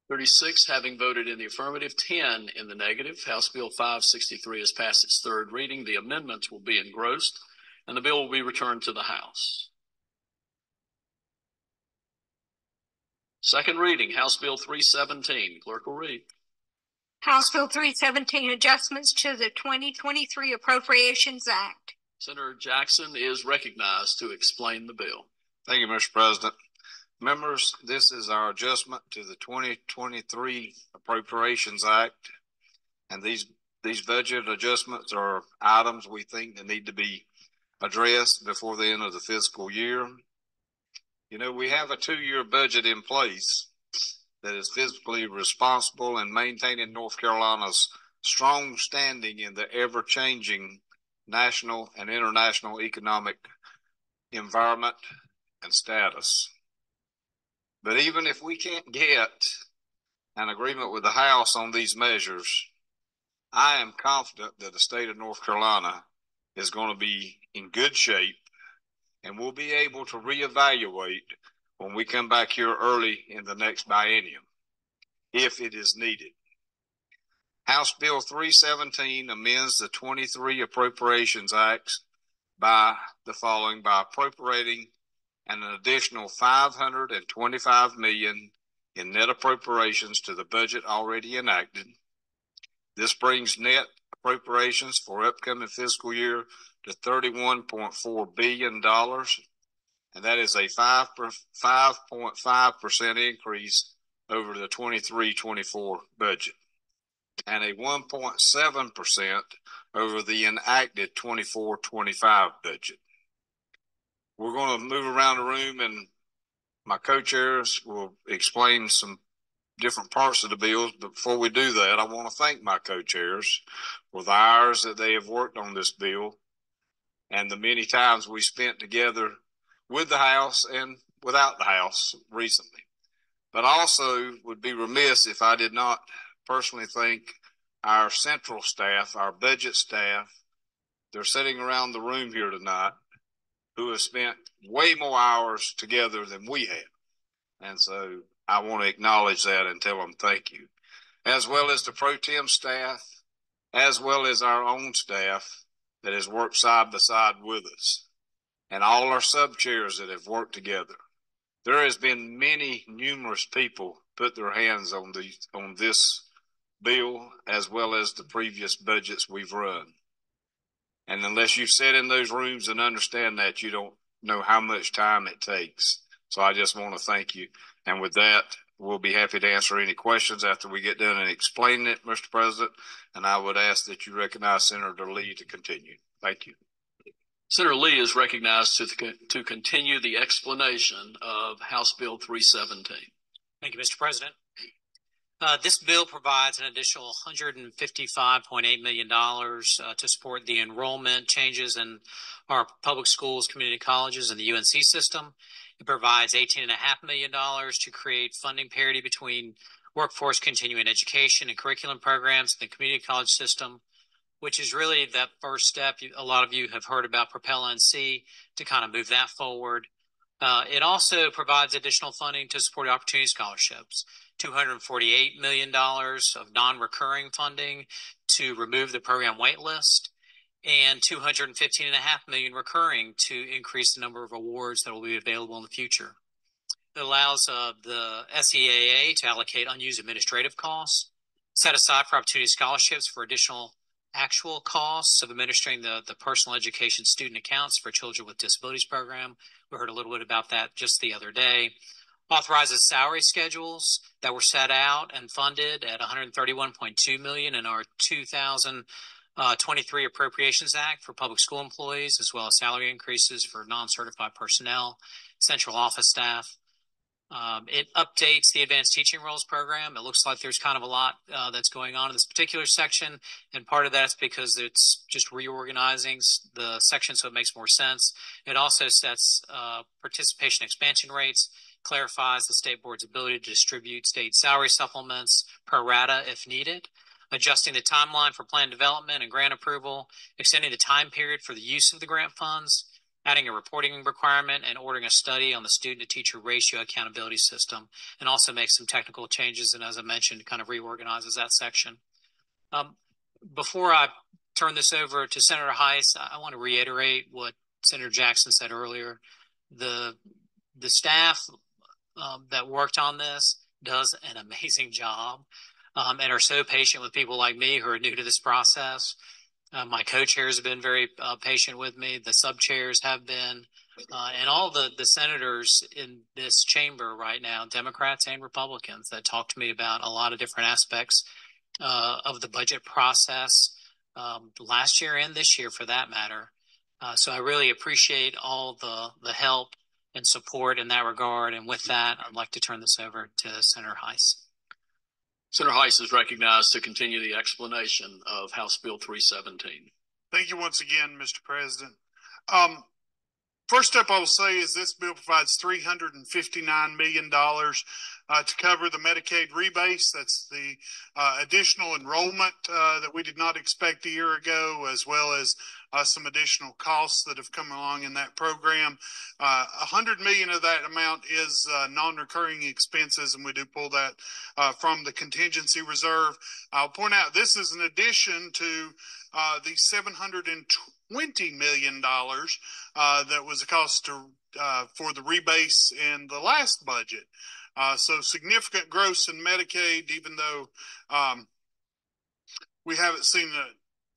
(36) having voted in the affirmative, 10 in the negative. House Bill 563 has passed its third reading. The amendments will be engrossed, and the bill will be returned to the House. Second reading, House Bill 317. Clerk will read. House Bill 317, adjustments to the 2023 Appropriations Act. Senator Jackson is recognized to explain the bill. Thank you, Mr. President. Members, this is our adjustment to the 2023 Appropriations Act, and these budget adjustments are items we think that need to be addressed before the end of the fiscal year. You know, we have a two-year budget in place that is fiscally responsible and maintaining North Carolina's strong standing in the ever-changing national and international economic environment and status. But even if we can't get an agreement with the House on these measures, I am confident that the state of North Carolina is going to be in good shape, and we'll be able to reevaluate when we come back here early in the next biennium, if it is needed. House Bill 317 amends the 23 Appropriations Acts by the following, by appropriating and an additional $525 million in net appropriations to the budget already enacted. This brings net appropriations for upcoming fiscal year to $31.4 billion, and that is a 5.5% increase over the 23-24 budget, and a 1.7% over the enacted 24-25 budget. We're going to move around the room, and my co-chairs will explain some different parts of the bills. But before we do that, I want to thank my co-chairs for the hours that they have worked on this bill and the many times we spent together with the House and without the House recently. But I also would be remiss if I did not personally thank our central staff, our budget staff. They're sitting around the room here tonight, who have spent way more hours together than we have. And so I want to acknowledge that and tell them thank you, as well as the pro tem staff, as well as our own staff that has worked side by side with us, and all our sub chairs that have worked together. There has been numerous people put their hands on this bill, as well as the previous budgets we've run. And unless you've sat in those rooms and understand that, you don't know how much time it takes. So I just want to thank you. And with that, we'll be happy to answer any questions after we get done and explain it, Mr. President. And I would ask that you recognize Senator Lee to continue. Thank you. Senator Lee is recognized to continue the explanation of House Bill 317. Thank you, Mr. President. This bill provides an additional $155.8 million to support the enrollment changes in our public schools, community colleges, and the UNC system. It provides $18.5 million to create funding parity between workforce continuing education and curriculum programs in the community college system. which is really that first step. A lot of you have heard about Propel NC to kind of move that forward. It also provides additional funding to support opportunity scholarships, $248 million of non-recurring funding to remove the program wait list, and $215.5 million recurring to increase the number of awards that will be available in the future. It allows the SEAA to allocate unused administrative costs, set aside for opportunity scholarships for additional actual costs of administering the personal education student accounts for children with disabilities program. We heard a little bit about that just the other day. Authorizes salary schedules that were set out and funded at $131.2 million in our 2023 Appropriations Act for public school employees, as well as salary increases for non-certified personnel, central office staff. It updates the advanced teaching roles program. It looks like there's kind of a lot that's going on in this particular section. And part of that's because it's just reorganizing the section so it makes more sense. It also sets participation expansion rates, clarifies the state board's ability to distribute state salary supplements pro rata if needed, adjusting the timeline for plan development and grant approval, extending the time period for the use of the grant funds, adding a reporting requirement, and ordering a study on the student-to-teacher ratio accountability system, and also make some technical changes, and as I mentioned, kind of reorganizes that section. Before I turn this over to Senator Heiss, I want to reiterate what Senator Jackson said earlier. The staff that worked on this does an amazing job. And are so patient with people like me who are new to this process. My co-chairs have been very patient with me. The sub-chairs have been, and all the senators in this chamber right now, Democrats and Republicans, that talk to me about a lot of different aspects of the budget process last year and this year for that matter. So I really appreciate all the help and support in that regard. And with that, I'd like to turn this over to Senator Heiss. Senator Heiss is recognized to continue the explanation of House Bill 317. Thank you once again, Mr. President. First up, I will say is this bill provides $359 million to cover the Medicaid rebates. That's the additional enrollment that we did not expect a year ago, as well as some additional costs that have come along in that program. $100 million of that amount is non-recurring expenses, and we do pull that from the contingency reserve. I'll point out this is an addition to the $720 million that was the cost for the rebase in the last budget. So significant growth in Medicaid, even though we haven't seen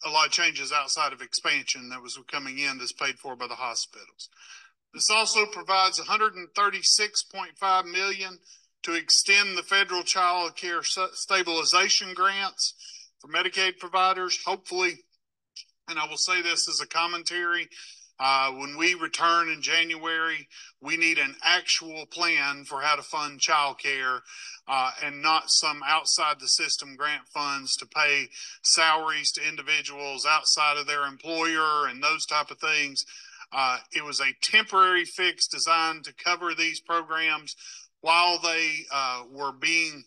a lot of changes outside of expansion that was coming in that's paid for by the hospitals. This also provides $136.5 million to extend the federal child care stabilization grants for Medicaid providers. Hopefully, and I will say this as a commentary, when we return in January, we need an actual plan for how to fund childcare and not some outside the system grant funds to pay salaries to individuals outside of their employer and those type of things. It was a temporary fix designed to cover these programs while they were being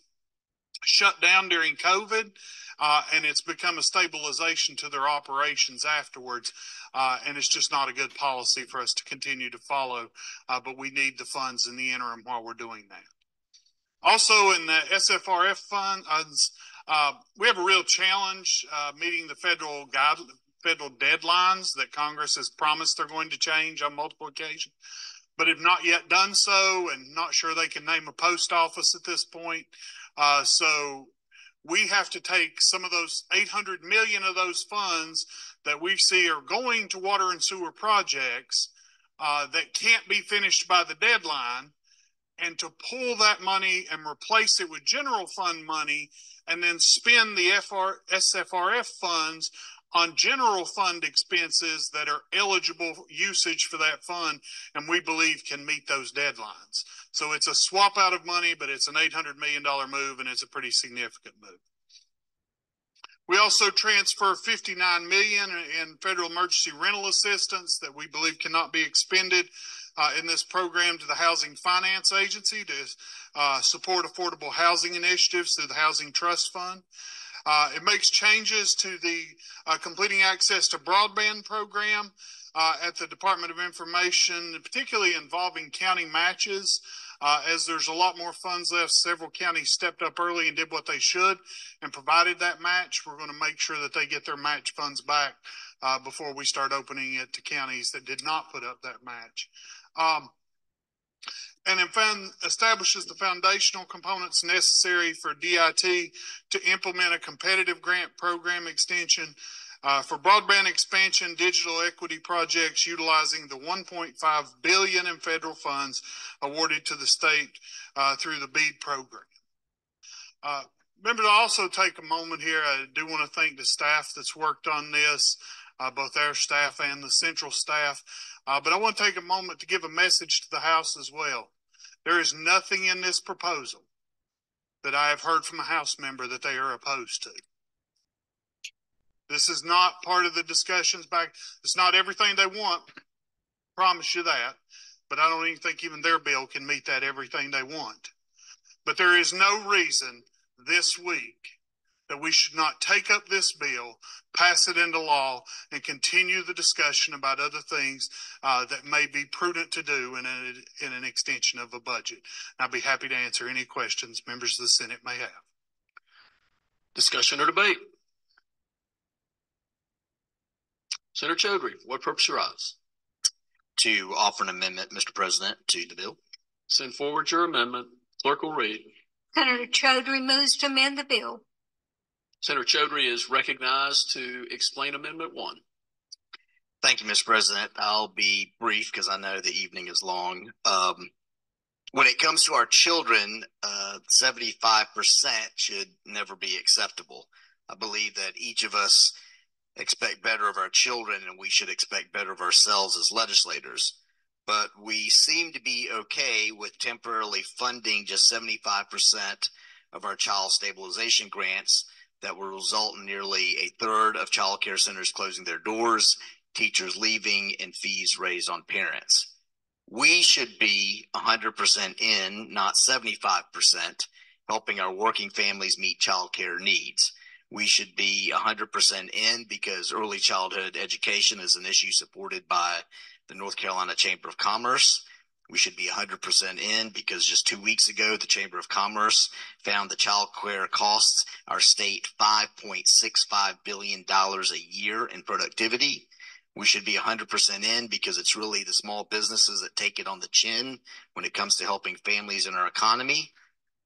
shut down during COVID, and it's become a stabilization to their operations afterwards, and it's just not a good policy for us to continue to follow, but we need the funds in the interim while we're doing that. Also in the SFRF funds, we have a real challenge meeting the federal deadlines that Congress has promised they're going to change on multiple occasions, but have not yet done so, and not sure they can name a post office at this point. So we have to take some of those $800 million of those funds that we see are going to water and sewer projects that can't be finished by the deadline, and to pull that money and replace it with general fund money, and then spend the SFRF funds on general fund expenses that are eligible usage for that fund, and we believe can meet those deadlines. So it's a swap out of money, but it's an $800 million move, and it's a pretty significant move. We also transfer $59 million in federal emergency rental assistance that we believe cannot be expended in this program to the Housing Finance Agency to support affordable housing initiatives through the Housing Trust Fund. It makes changes to the completing access to broadband program at the Department of Information, particularly involving county matches. As there's a lot more funds left, several counties stepped up early and did what they should and provided that match. We're going to make sure that they get their match funds back before we start opening it to counties that did not put up that match. And it establishes the foundational components necessary for DIT to implement a competitive grant program extension for broadband expansion, digital equity projects utilizing the $1.5 billion in federal funds awarded to the state through the BEAD program. Remember to also take a moment here. I do want to thank the staff that's worked on this, both our staff and the central staff. But I want to take a moment to give a message to the House as well. There is nothing in this proposal that I have heard from a House member that they are opposed to. This is not part of the discussions back. It's not everything they want. I promise you that. But I don't even think even their bill can meet that everything they want. But there is no reason this week that we should not take up this bill, pass it into law, and continue the discussion about other things that may be prudent to do in an extension of a budget. And I'd be happy to answer any questions members of the Senate may have. Discussion or debate? Senator Chaudhry, what purpose arrives? To offer an amendment, Mr. President, to the bill. Send forward your amendment. Clerk will read. Senator Chaudhry moves to amend the bill. Senator Chaudhry is recognized to explain Amendment 1. Thank you, Mr. President. I'll be brief because I know the evening is long. When it comes to our children, 75% should never be acceptable. I believe that each of us expect better of our children, and we should expect better of ourselves as legislators. But we seem to be okay with temporarily funding just 75% of our child stabilization grants. That will result in nearly a third of child care centers closing their doors, teachers leaving, and fees raised on parents. We should be 100% in, not 75%, helping our working families meet child care needs. We should be 100% in because early childhood education is an issue supported by the North Carolina Chamber of Commerce. We should be 100% in because just 2 weeks ago, the Chamber of Commerce found that child care costs our state $5.65 billion a year in productivity. We should be 100% in because it's really the small businesses that take it on the chin when it comes to helping families in our economy.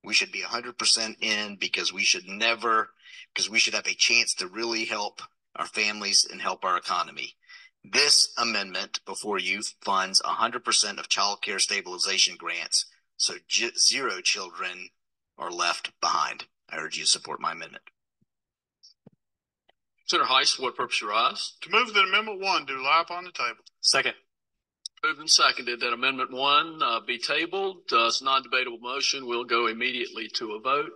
We should be 100% in because we should have a chance to really help our families and help our economy. This amendment before you funds 100% of child care stabilization grants, so zero children are left behind. I urge you to support my amendment. Senator Heiss, what purpose arrives? To move that Amendment 1 do lie upon the table. Second. Moved and seconded that Amendment 1 be tabled. It's a non-debatable motion. We'll go immediately to a vote.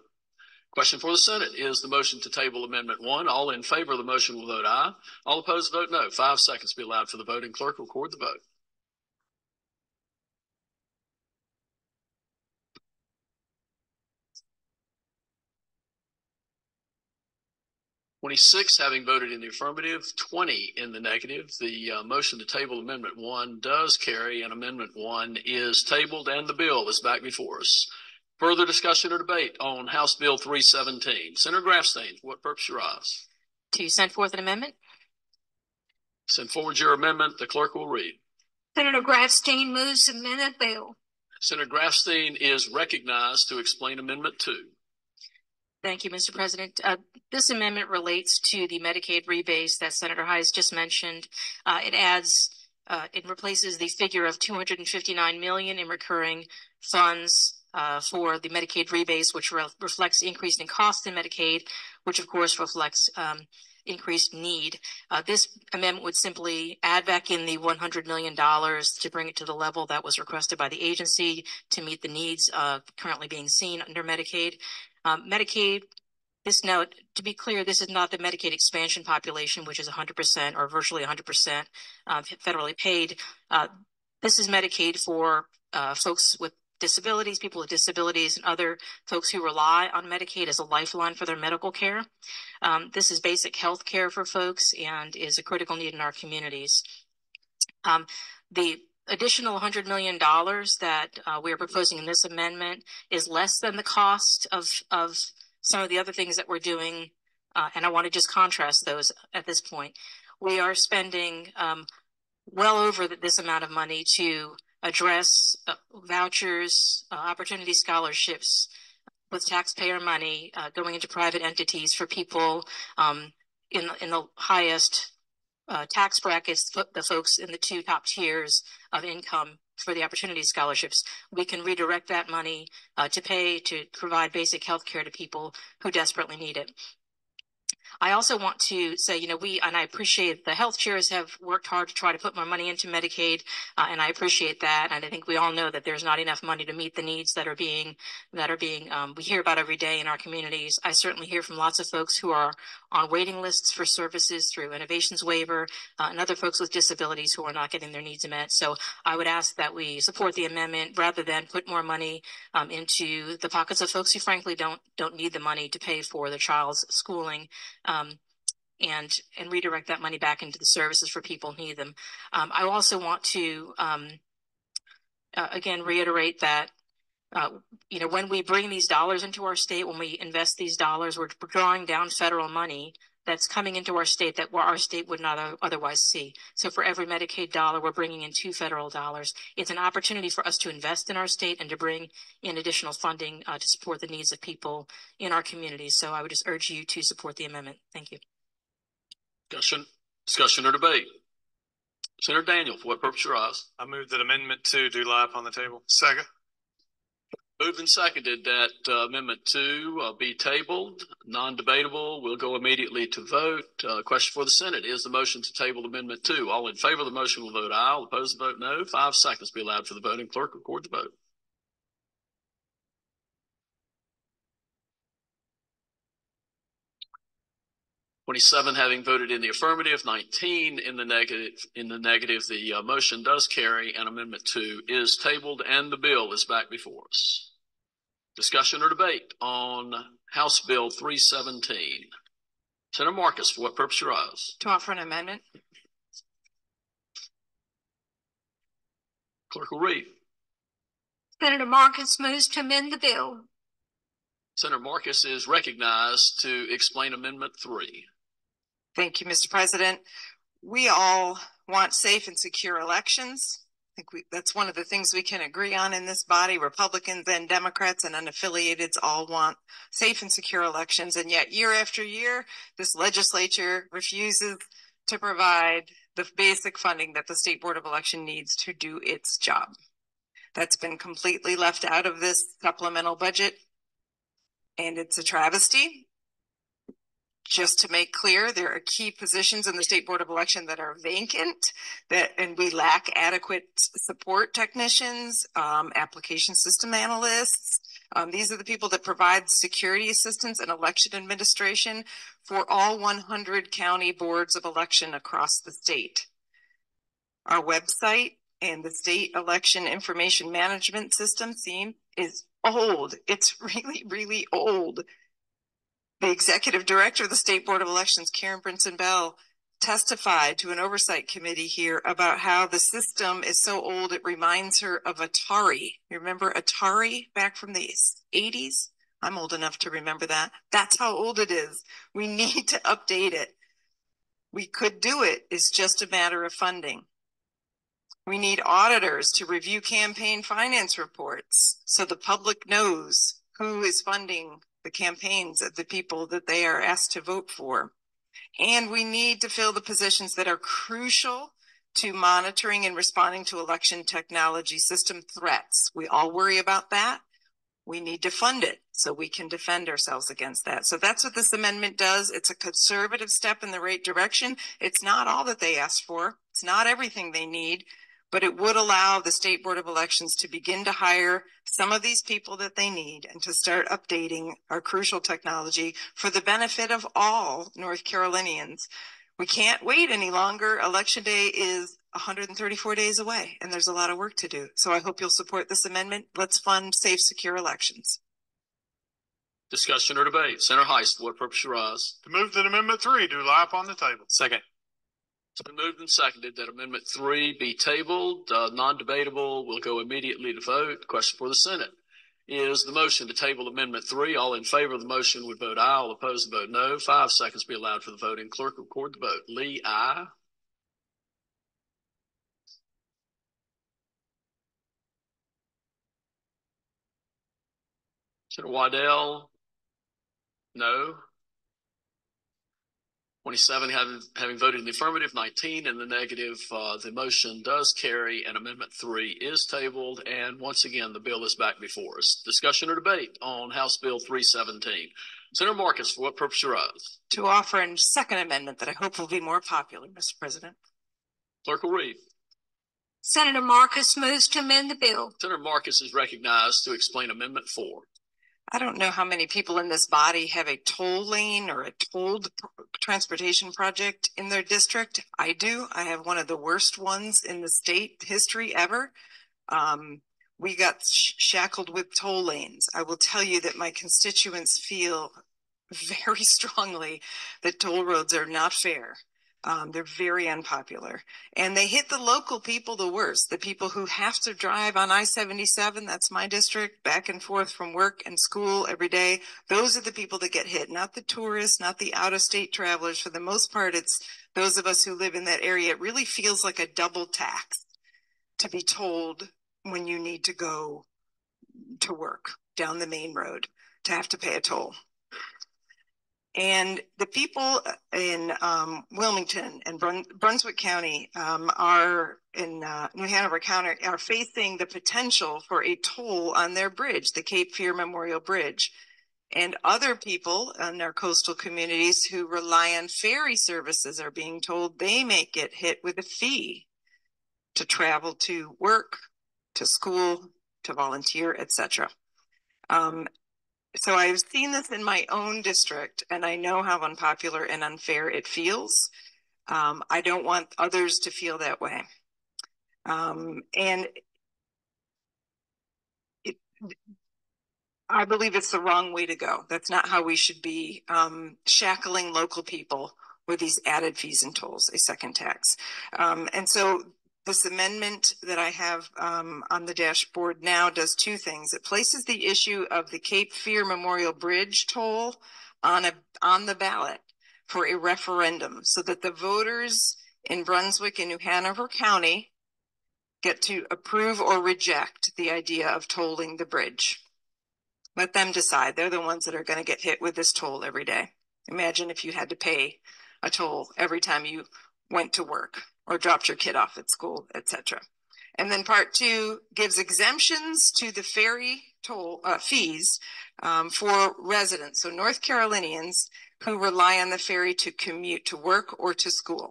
Question for the Senate is the motion to table Amendment 1. All in favor of the motion will vote aye. All opposed vote no. 5 seconds be allowed for the vote, and clerk will record the vote. (26) having voted in the affirmative, 20 in the negative. The motion to table Amendment 1 does carry, and Amendment 1 is tabled, and the bill is back before us. Further discussion or debate on House Bill 317. Senator Grafstein, what purpose arrives? To send forth an amendment. Send forward your amendment. The clerk will read. Senator Grafstein moves to amend the bill. Senator Grafstein is recognized to explain Amendment 2. Thank you, Mr. President. This amendment relates to the Medicaid rebates that Senator Heiss just mentioned. It adds, it replaces the figure of $259 million in recurring funds for the Medicaid rebates, which reflects increase in cost in Medicaid, which of course reflects increased need. This amendment would simply add back in the $100 million to bring it to the level that was requested by the agency to meet the needs currently being seen under Medicaid. Medicaid, this note, to be clear, this is not the Medicaid expansion population, which is 100% or virtually 100% federally paid. This is Medicaid for folks with disabilities, people with disabilities, and other folks who rely on Medicaid as a lifeline for their medical care. This is basic health care for folks and is a critical need in our communities. The additional $100 million that we are proposing in this amendment is less than the cost of some of the other things that we're doing, and I want to just contrast those at this point. We are spending well over this amount of money to address vouchers, opportunity scholarships with taxpayer money going into private entities for people in the highest tax brackets, the folks in the two top tiers of income for the opportunity scholarships. We can redirect that money to provide basic health care to people who desperately need it. I also want to say, you know, I appreciate the health chairs have worked hard to try to put more money into Medicaid, and I appreciate that. And I think we all know that there's not enough money to meet the needs that are being, we hear about every day in our communities. I certainly hear from lots of folks who are on waiting lists for services through innovations waiver, and other folks with disabilities who are not getting their needs met. So I would ask that we support the amendment rather than put more money into the pockets of folks who frankly don't need the money to pay for their child's schooling. And redirect that money back into the services for people who need them. I also want to, again, reiterate that, you know, when we bring these dollars into our state, when we invest these dollars, we're drawing down federal money that's coming into our state that our state would not otherwise see. So for every Medicaid dollar, we're bringing in two federal dollars. It's an opportunity for us to invest in our state and to bring in additional funding to support the needs of people in our communities. So I would just urge you to support the amendment. Thank you. Discussion or debate? Senator Daniel, for what purpose you rise? I move that amendment 2 do lie upon the table. Second. Moved and seconded that amendment 2 be tabled, non-debatable. We'll go immediately to vote. Question for the Senate is the motion to table amendment 2. All in favor of the motion will vote aye. All opposed the vote no. 5 seconds be allowed for the voting clerk. Record the vote. Seven having voted in the affirmative, 19 in the negative. The motion does carry, and amendment 2 is tabled, and the bill is back before us. Discussion or debate on House Bill 317. Senator Marcus, for what purpose you rise? To offer an amendment. Clerk will read. Senator Marcus moves to amend the bill. Senator Marcus is recognized to explain amendment 3. Thank you, Mr. President. We all want safe and secure elections. I think that's one of the things we can agree on in this body. Republicans and Democrats and unaffiliateds all want safe and secure elections. And yet year after year, this legislature refuses to provide the basic funding that the State Board of Elections needs to do its job. That's been completely left out of this supplemental budget. And it's a travesty. Just to make clear, there are key positions in the State Board of Election that are vacant, and we lack adequate support technicians, application system analysts. These are the people that provide security assistance and election administration for all 100 county boards of election across the state. Our website and the state election information management system theme is old. It's really, really old. The executive director of the State Board of Elections, Karen Brinson Bell, testified to an oversight committee here about how the system is so old it reminds her of Atari. You remember Atari back from the 80s? I'm old enough to remember that. That's how old it is. We need to update it. We could do it. It's just a matter of funding. We need auditors to review campaign finance reports so the public knows who is funding the campaigns of the people that they are asked to vote for. And we need to fill the positions that are crucial to monitoring and responding to election technology system threats. We all worry about that. We need to fund it so we can defend ourselves against that. So that's what this amendment does. It's a conservative step in the right direction. It's not all that they asked for. It's not everything they need. But it would allow the State Board of Elections to begin to hire some of these people that they need and to start updating our crucial technology for the benefit of all North Carolinians. We can't wait any longer. Election Day is 134 days away, and there's a lot of work to do. So I hope you'll support this amendment. Let's fund safe, secure elections. Discussion or debate? Senator Heist, what purpose you rise? To move that Amendment 3 do lie upon the table. Second. It's been moved and seconded that Amendment 3 be tabled, non-debatable. We'll go immediately to vote. Question for the Senate is the motion to table Amendment 3. All in favor of the motion would vote aye. All opposed would vote no. 5 seconds be allowed for the voting. Clerk, record the vote. Lee, aye. Senator Waddell, no. 27 having voted in the affirmative, 19 in the negative. The motion does carry, and Amendment 3 is tabled. And once again, the bill is back before us. Discussion or debate on House Bill 317. Senator Marcus, for what purpose you rise? To offer a second amendment that I hope will be more popular, Mr. President. Clerk will read. Senator Marcus moves to amend the bill. Senator Marcus is recognized to explain Amendment 4. I don't know how many people in this body have a toll lane or a tolled transportation project in their district. I do. I have one of the worst ones in the state history ever. We got shackled with toll lanes. I will tell you that my constituents feel very strongly that toll roads are not fair. They're very unpopular, and they hit the local people the worst, the people who have to drive on I-77. That's my district, back and forth from work and school every day. Those are the people that get hit, not the tourists, not the out-of-state travelers. For the most part, it's those of us who live in that area. It really feels like a double tax to be told when you need to go to work down the main road to have to pay a toll. And the people in Wilmington and Brunswick County are in New Hanover County are facing the potential for a toll on their bridge, the Cape Fear Memorial Bridge. And other people in their coastal communities who rely on ferry services are being told they may get hit with a fee to travel to work, to school, to volunteer, etc. So I've seen this in my own district, and I know how unpopular and unfair it feels. I don't want others to feel that way. I believe it's the wrong way to go. That's not how we should be shackling local people with these added fees and tolls, a second tax. And so this amendment that I have on the dashboard now does two things. It places the issue of the Cape Fear Memorial Bridge toll on the ballot for a referendum so that the voters in Brunswick and New Hanover County get to approve or reject the idea of tolling the bridge. Let them decide. They're the ones that are going to get hit with this toll every day. Imagine if you had to pay a toll every time you went to work or dropped your kid off at school, etc. And then part two gives exemptions to the ferry toll fees for residents, so North Carolinians who rely on the ferry to commute to work or to school.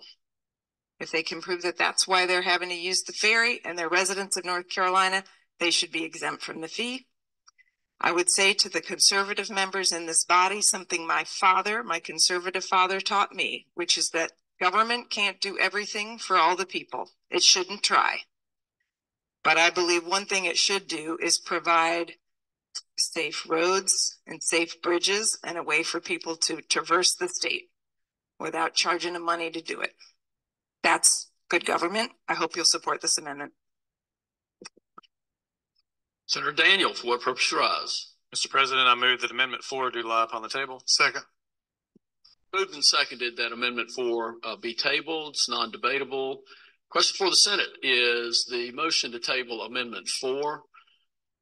If they can prove that that's why they're having to use the ferry and they're residents of North Carolina, they should be exempt from the fee. I would say to the conservative members in this body something my father, my conservative father, taught me, which is that government can't do everything for all the people. It shouldn't try. But I believe one thing it should do is provide safe roads and safe bridges and a way for people to traverse the state without charging them money to do it. That's good government. I hope you'll support this amendment. Senator Daniel, for what purpose you rise? Mr. President, I move that Amendment 4 do lie upon the table. Second. Moved and seconded that Amendment 4 be tabled. It's non-debatable. Question for the Senate is the motion to table Amendment 4.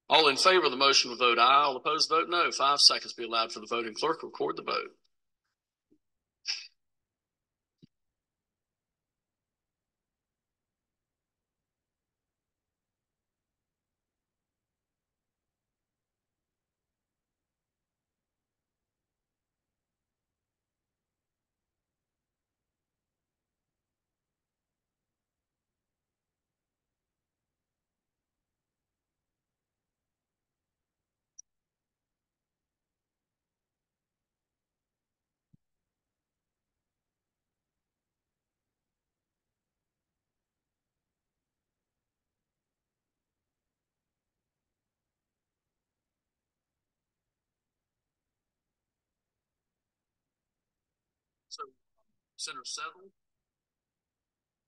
All in favor of the motion will vote aye. All opposed vote no. 5 seconds be allowed for the voting. Clerk, record the vote. So Senator Settle?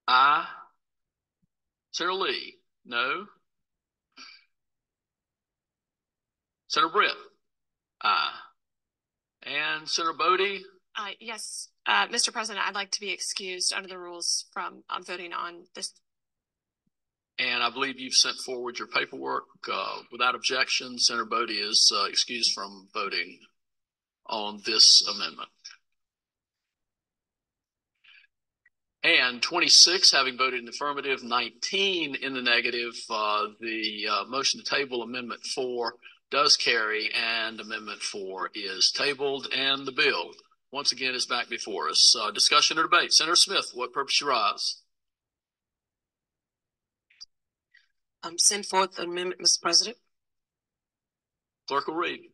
Aye. Senator Lee? No. Senator Britt? Aye. And Senator Bodie? Yes. Mr. President, I'd like to be excused under the rules from voting on this. And I believe you've sent forward your paperwork. Without objection, Senator Bodie is excused from voting on this amendment. And 26, having voted in the affirmative, 19 in the negative, the motion to table Amendment 4 does carry, and Amendment 4 is tabled, and the bill, once again, is back before us. Discussion or debate? Senator Smith, what purpose you rise? Send forth the amendment, Mr. President. Clerk will read.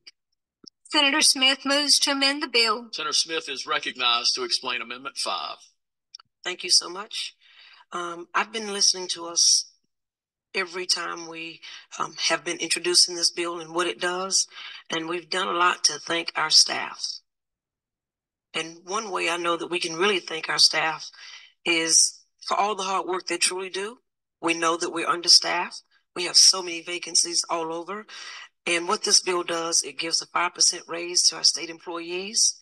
Senator Smith moves to amend the bill. Senator Smith is recognized to explain Amendment 5. Thank you so much. I've been listening to us every time we have been introducing this bill and what it does, and we've done a lot to thank our staff. And one way I know that we can really thank our staff is for all the hard work they truly do. We know that we're understaffed. We have so many vacancies all over. And what this bill does, it gives a 5% raise to our state employees.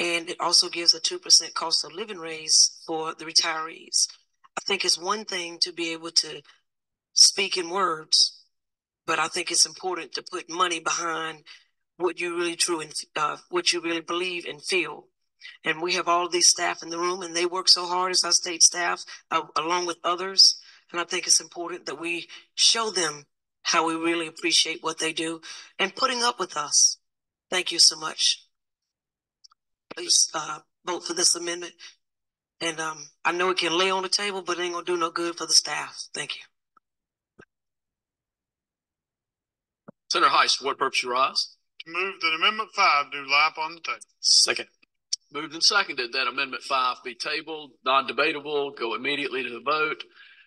And it also gives a 2% cost of living raise for the retirees. I think it's one thing to be able to speak in words, but I think it's important to put money behind what you really what you really believe and feel. And we have all these staff in the room, and they work so hard as our state staff, along with others. And I think it's important that we show them how we really appreciate what they do and putting up with us. Thank you so much. Please vote for this amendment. And I know it can lay on the table, but it ain't going to do no good for the staff. Thank you. Senator Heiss, what purpose you rise? To move that Amendment 5 do lie upon the table. Second. Moved and seconded that Amendment 5 be tabled, non-debatable, go immediately to the vote.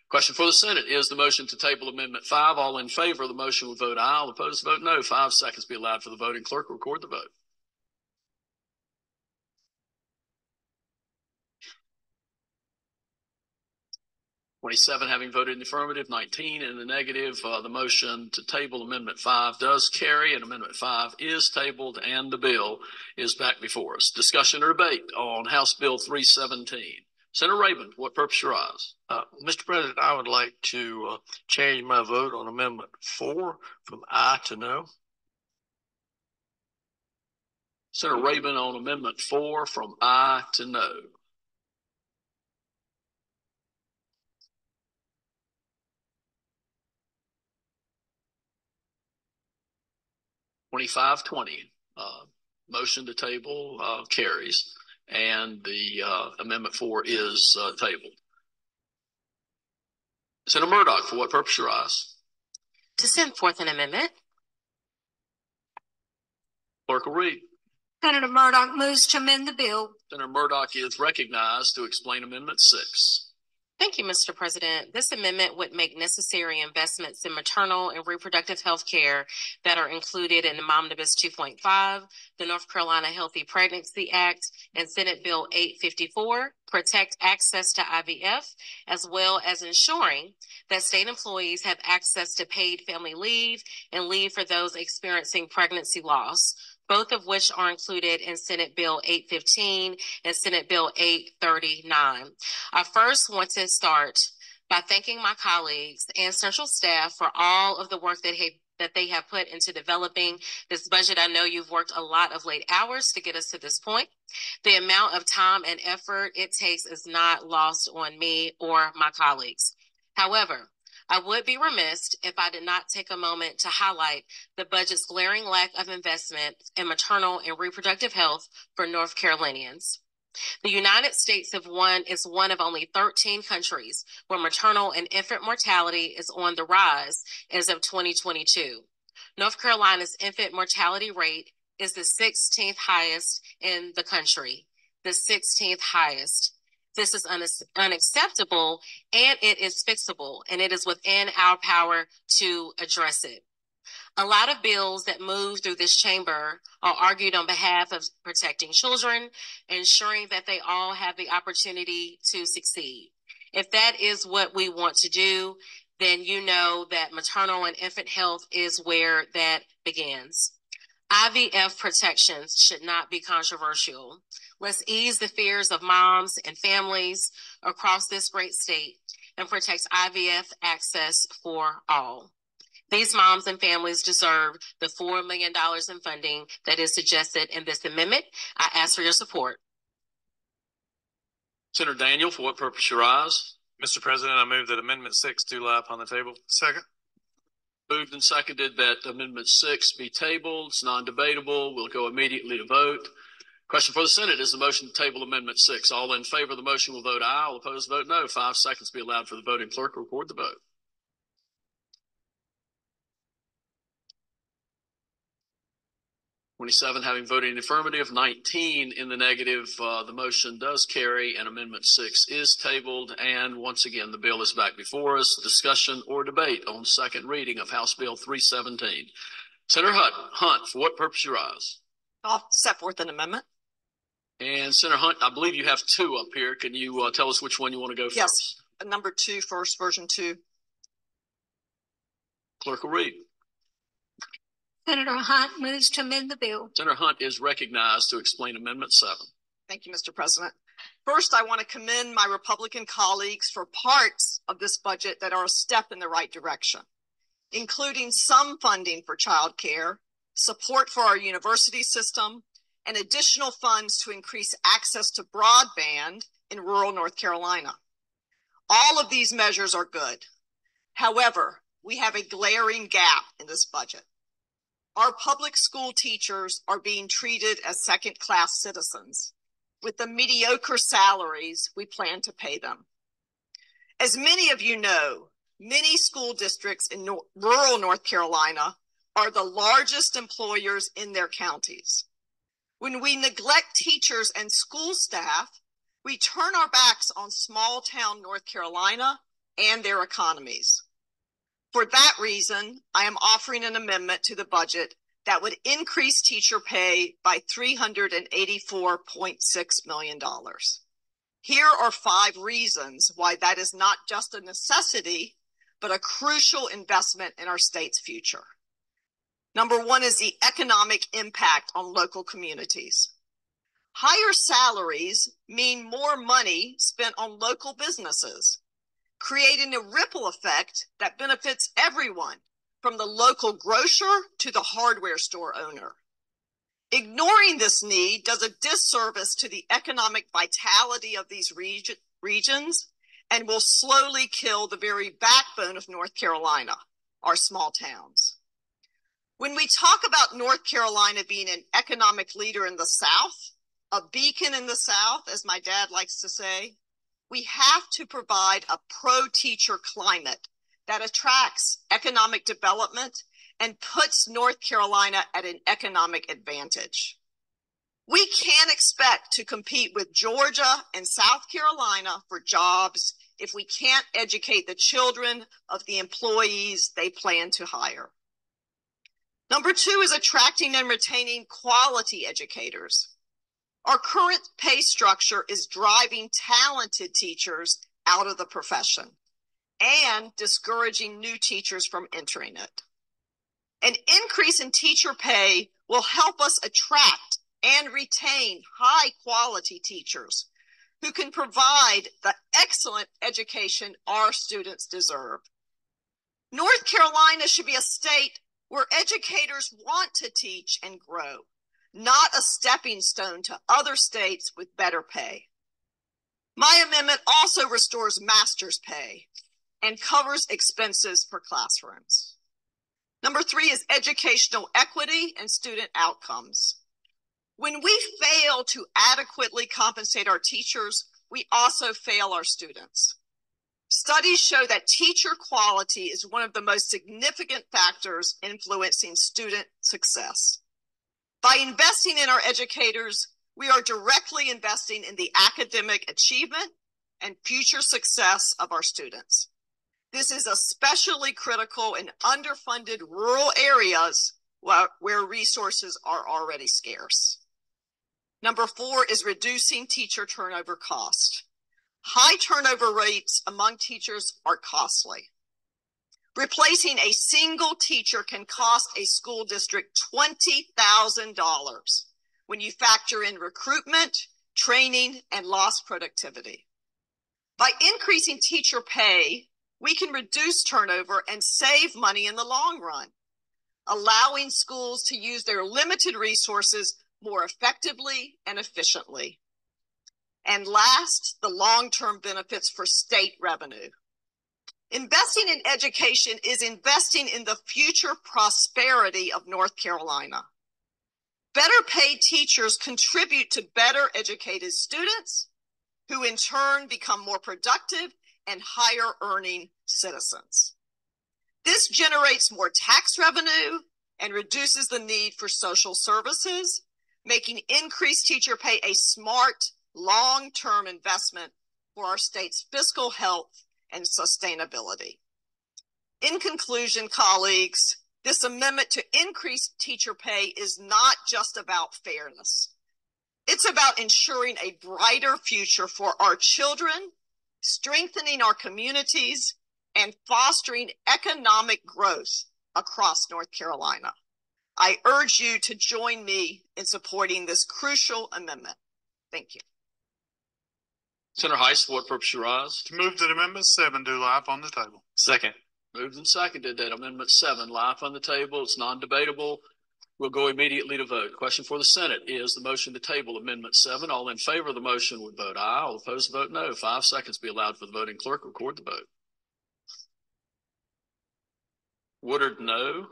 Question for the Senate is the motion to table Amendment 5. All in favor of the motion will vote aye. All opposed, vote no. 5 seconds be allowed for the voting clerk. Record the vote. (27) having voted in the affirmative, 19 in the negative. The motion to table Amendment 5 does carry, and Amendment 5 is tabled, and the bill is back before us. Discussion or debate on House Bill 317. Senator Rabin, what purpose your eyes? Mr. President, I would like to change my vote on Amendment 4 from aye to no. Senator Rabin on Amendment 4 from aye to no. (25-20). Motion to table carries. And the Amendment 4 is tabled. Senator Murdoch, for what purpose your eyes? To send forth an amendment. Clerk will read. Senator Murdoch moves to amend the bill. Senator Murdoch is recognized to explain Amendment 6. Thank you, Mr. President. This amendment would make necessary investments in maternal and reproductive health care that are included in Omnibus 2.5, the North Carolina Healthy Pregnancy Act, and Senate Bill 854, protect access to IVF, as well as ensuring that state employees have access to paid family leave and leave for those experiencing pregnancy loss, both of which are included in Senate Bill 815 and Senate Bill 839. I first want to start by thanking my colleagues and central staff for all of the work that they have put into developing this budget. I know you've worked a lot of late hours to get us to this point. The amount of time and effort it takes is not lost on me or my colleagues. However, I would be remiss if I did not take a moment to highlight the budget's glaring lack of investment in maternal and reproductive health for North Carolinians. The United States is one of only 13 countries where maternal and infant mortality is on the rise as of 2022. North Carolina's infant mortality rate is the 16th highest in the country, the 16th highest. This is unacceptable, and it is fixable, and it is within our power to address it. A lot of bills that move through this chamber are argued on behalf of protecting children, ensuring that they all have the opportunity to succeed. If that is what we want to do, then you know that maternal and infant health is where that begins. IVF protections should not be controversial. Let's ease the fears of moms and families across this great state and protect IVF access for all. These moms and families deserve the $4 million in funding that is suggested in this amendment. I ask for your support. Senator Daniel, for what purpose you rise? Mr. President, I move that Amendment 6 do lie upon the table. Second. Moved and seconded that Amendment 6 be tabled. It's non-debatable. We'll go immediately to vote. Question for the Senate is the motion to table Amendment 6. All in favor of the motion will vote aye. All opposed, vote no. 5 seconds be allowed for the voting clerk to record the vote. (27) having voted in affirmative, 19 in the negative. The motion does carry and Amendment 6 is tabled. And once again, the bill is back before us. Discussion or debate on second reading of House Bill 317. Senator Hunt, for what purpose you rise? I'll set forth an amendment. And Senator Hunt, I believe you have two up here. Can you tell us which one you want to go first? Yes, number 2 first, version 2. Clerk will read. Senator Hunt moves to amend the bill. Senator Hunt is recognized to explain Amendment 7. Thank you, Mr. President. First, I want to commend my Republican colleagues for parts of this budget that are a step in the right direction, including some funding for child care, support for our university system, and additional funds to increase access to broadband in rural North Carolina. All of these measures are good. However, we have a glaring gap in this budget. Our public school teachers are being treated as second-class citizens with the mediocre salaries we plan to pay them. As many of you know, many school districts in rural North Carolina are the largest employers in their counties. When we neglect teachers and school staff, we turn our backs on small-town North Carolina and their economies. For that reason, I am offering an amendment to the budget that would increase teacher pay by $384.6 million. Here are 5 reasons why that is not just a necessity, but a crucial investment in our state's future. Number 1 is the economic impact on local communities. Higher salaries mean more money spent on local businesses, creating a ripple effect that benefits everyone, from the local grocer to the hardware store owner. Ignoring this need does a disservice to the economic vitality of these regions and will slowly kill the very backbone of North Carolina, our small towns. When we talk about North Carolina being an economic leader in the South, a beacon in the South, as my dad likes to say, we have to provide a pro-teacher climate that attracts economic development and puts North Carolina at an economic advantage. We can't expect to compete with Georgia and South Carolina for jobs if we can't educate the children of the employees they plan to hire. Number 2 is attracting and retaining quality educators. Our current pay structure is driving talented teachers out of the profession and discouraging new teachers from entering it. An increase in teacher pay will help us attract and retain high-quality teachers who can provide the excellent education our students deserve. North Carolina should be a state where educators want to teach and grow, not a stepping stone to other states with better pay. My amendment also restores master's pay and covers expenses for classrooms. Number 3 is educational equity and student outcomes. When we fail to adequately compensate our teachers, we also fail our students. Studies show that teacher quality is one of the most significant factors influencing student success. By investing in our educators, we are directly investing in the academic achievement and future success of our students. This is especially critical in underfunded rural areas where resources are already scarce. Number four is reducing teacher turnover cost. High turnover rates among teachers are costly. Replacing a single teacher can cost a school district $20,000 when you factor in recruitment, training, and lost productivity. By increasing teacher pay, we can reduce turnover and save money in the long run, allowing schools to use their limited resources more effectively and efficiently. And last, the long-term benefits for state revenue. Investing in education is investing in the future prosperity of North Carolina. Better paid teachers contribute to better educated students, who in turn become more productive and higher earning citizens. This generates more tax revenue and reduces the need for social services, making increased teacher pay a smart, long-term investment for our state's fiscal health and sustainability. In conclusion, colleagues, this amendment to increase teacher pay is not just about fairness. It's about ensuring a brighter future for our children, strengthening our communities, and fostering economic growth across North Carolina. I urge you to join me in supporting this crucial amendment. Thank you. Senator Heiss, the for Shiraz. To move that Amendment 7 do life on the table. Second. Moved and seconded that Amendment 7 life on the table. It's non-debatable. We'll go immediately to vote. Question for the Senate is the motion to table Amendment 7. All in favor of the motion would vote aye. All opposed vote no. 5 seconds be allowed for the voting clerk. Record the vote. Woodard, no.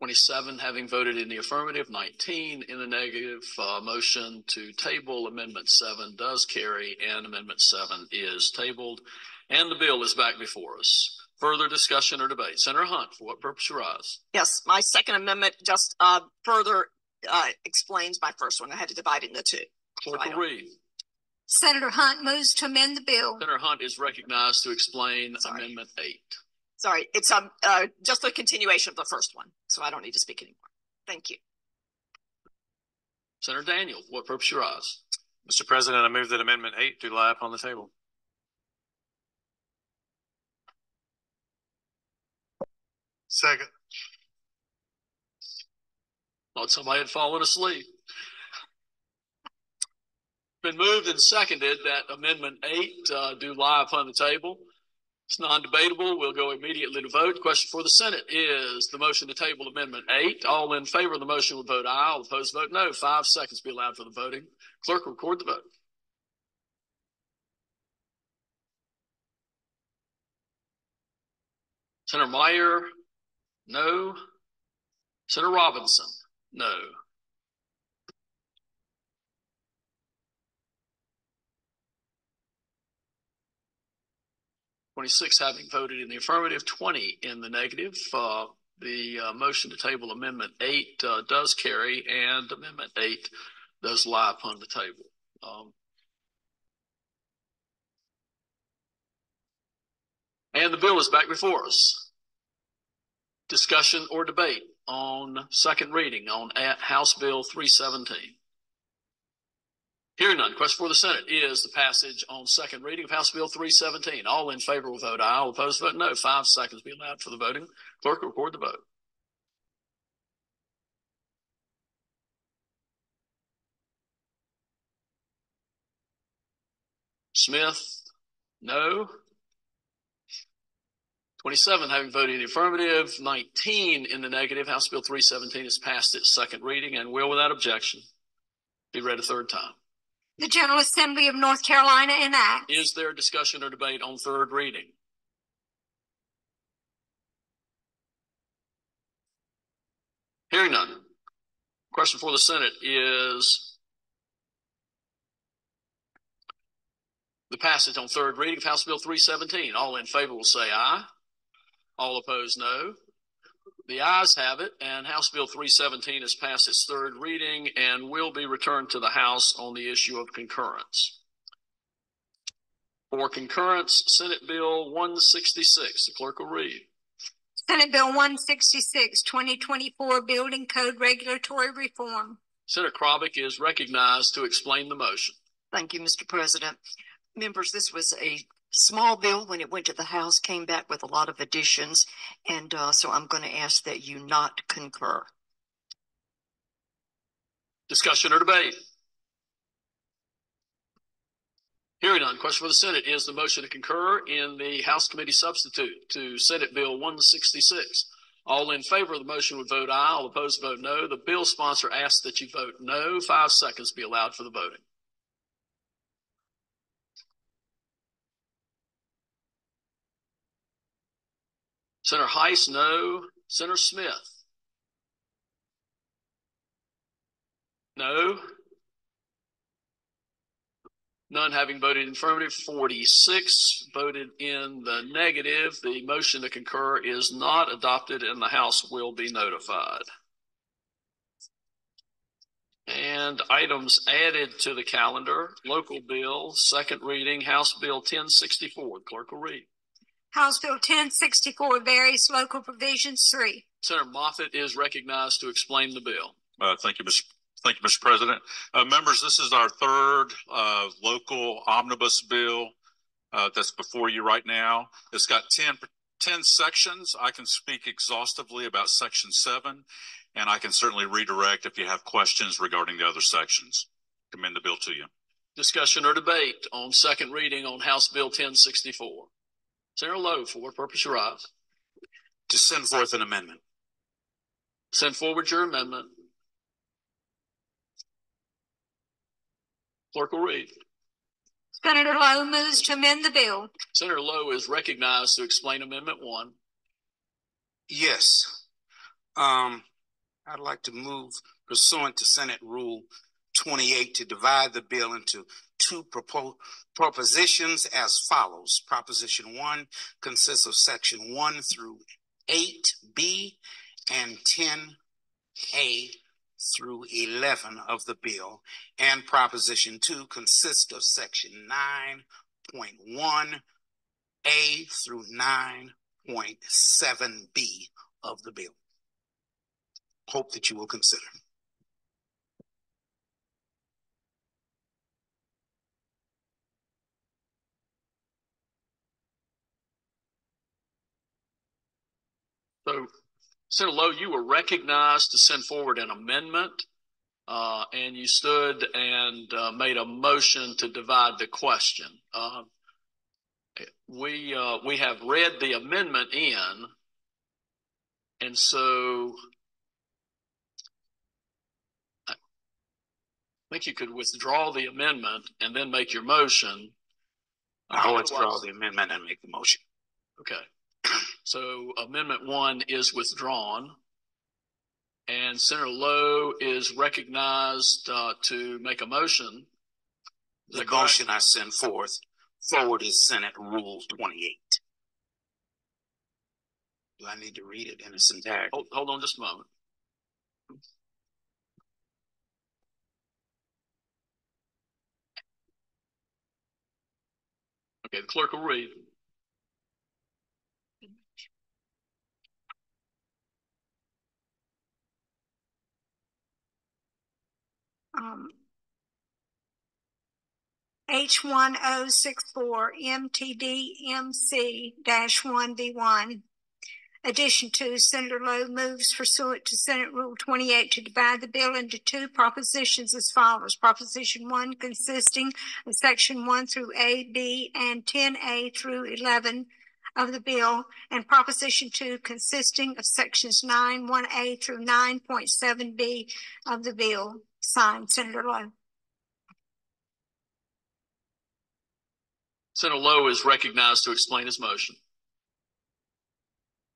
27 having voted in the affirmative, 19 in the negative. Motion to table Amendment 7 does carry, and Amendment 7 is tabled, and the bill is back before us. Further discussion or debate? Senator Hunt, for what purpose you rise? Yes, my second amendment just further explains my first one. I had to divide it into two. Clerk will read. Senator Hunt moves to amend the bill. Senator Hunt is recognized to explain Amendment 8. Sorry, it's just a continuation of the first one, so I don't need to speak anymore. Thank you. Senator Daniel, what purpose you rise? Mr. President, I move that Amendment 8 do lie upon the table. Second. Thought somebody had fallen asleep. Been moved and seconded that Amendment 8 do lie upon the table. It's non-debatable. We'll go immediately to vote. Question for the Senate is the motion to table Amendment 8. All in favor of the motion would vote aye. All opposed vote no. 5 seconds be allowed for the voting. Clerk, record the vote. Senator Meyer, no. Senator Robinson, no. (26) having voted in the affirmative, 20 in the negative. The motion to table Amendment 8 does carry, and Amendment 8 does lie upon the table. And the bill is back before us. Discussion or debate on second reading on House Bill 317. Hearing none, question for the Senate is the passage on second reading of House Bill 317. All in favor will vote aye. All opposed vote no. 5 seconds be allowed for the voting. Clerk, record the vote. Smith, no. 27 having voted in the affirmative, 19 in the negative. House Bill 317 has passed its second reading and will, without objection, be read a third time. The General Assembly of North Carolina enacts. Is there discussion or debate on third reading? Hearing none. Question for the Senate is the passage on third reading of House Bill 317. All in favor will say aye. All opposed, no. The ayes have it, and House Bill 317 has passed its third reading and will be returned to the House on the issue of concurrence. For concurrence, Senate Bill 166. The clerk will read. Senate Bill 166, 2024 Building Code Regulatory Reform. Senator Krobick is recognized to explain the motion. Thank you, Mr. President. Members, this was a small bill when it went to the House, came back with a lot of additions, and so I'm going to ask that you not concur. Discussion or debate? Hearing none, question for the Senate is the motion to concur in the House Committee substitute to Senate Bill 166. All in favor of the motion would vote aye. All opposed vote no. The bill sponsor asks that you vote no. 5 seconds be allowed for the voting. Senator Heiss, no. Senator Smith? No. None having voted in affirmative, 46 voted in the negative. The motion to concur is not adopted and the House will be notified. And items added to the calendar, local bill, second reading, House Bill 1064. The clerk will read. House Bill 1064, various local provisions 3. Senator Moffitt is recognized to explain the bill. Thank you, Mr. President. Members, this is our third local omnibus bill that's before you right now. It's got 10 sections. I can speak exhaustively about Section 7, and I can certainly redirect if you have questions regarding the other sections. Commend the bill to you. Discussion or debate on second reading on House Bill 1064. Senator Lowe, for what purpose you rise? To send forth an amendment. Send forward your amendment. Clerk will read. Senator Lowe moves to amend the bill. Senator Lowe is recognized to explain Amendment 1. Yes. I'd like to move pursuant to Senate Rule 28 to divide the bill into two propositions as follows. Proposition 1 consists of Section 1 through 8B and 10A through 11 of the bill, and Proposition 2 consists of Section 9.1A through 9.7B of the bill. Hope that you will consider. So, Senator Lowe, you were recognized to send forward an amendment, and you stood and made a motion to divide the question. We have read the amendment in, and so I think you could withdraw the amendment and then make your motion. I'll withdraw the amendment and make the motion. Okay. So Amendment 1 is withdrawn, and Senator Lowe is recognized to make a motion. The motion I send forward is Senate Rule 28. Do I need to read it in its entirety? Hold on just a moment. Okay, the clerk will read. H1064 MTDMC-1V1. Addition 2, Senator Lowe moves pursuant to Senate Rule 28 to divide the bill into two propositions as follows. Proposition 1 consisting of Section 1 through A, B, and 10A through 11 of the bill, and Proposition 2 consisting of Sections 9.1A through 9.7B of the bill. Signed, Senator Lowe. Senator Lowe is recognized to explain his motion.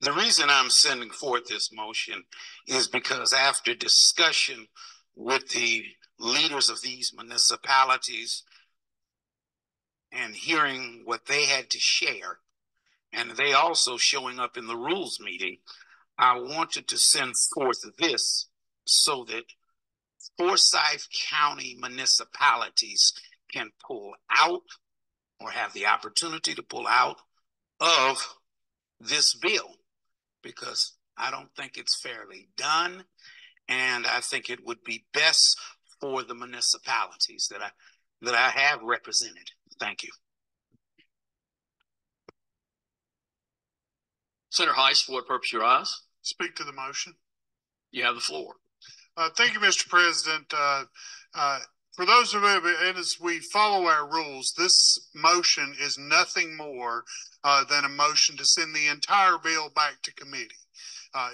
The reason I'm sending forth this motion is because after discussion with the leaders of these municipalities and hearing what they had to share, and they also showing up in the rules meeting, I wanted to send forth this so that Forsyth County municipalities can pull out or have the opportunity to pull out of this bill, because I don't think it's fairly done. And I think it would be best for the municipalities that I have represented. Thank you. Senator Heiss, for what purpose you rise? Speak to the motion. You have the floor. Thank you, Mr. President. For those of you, and as we follow our rules, this motion is nothing more than a motion to send the entire bill back to committee.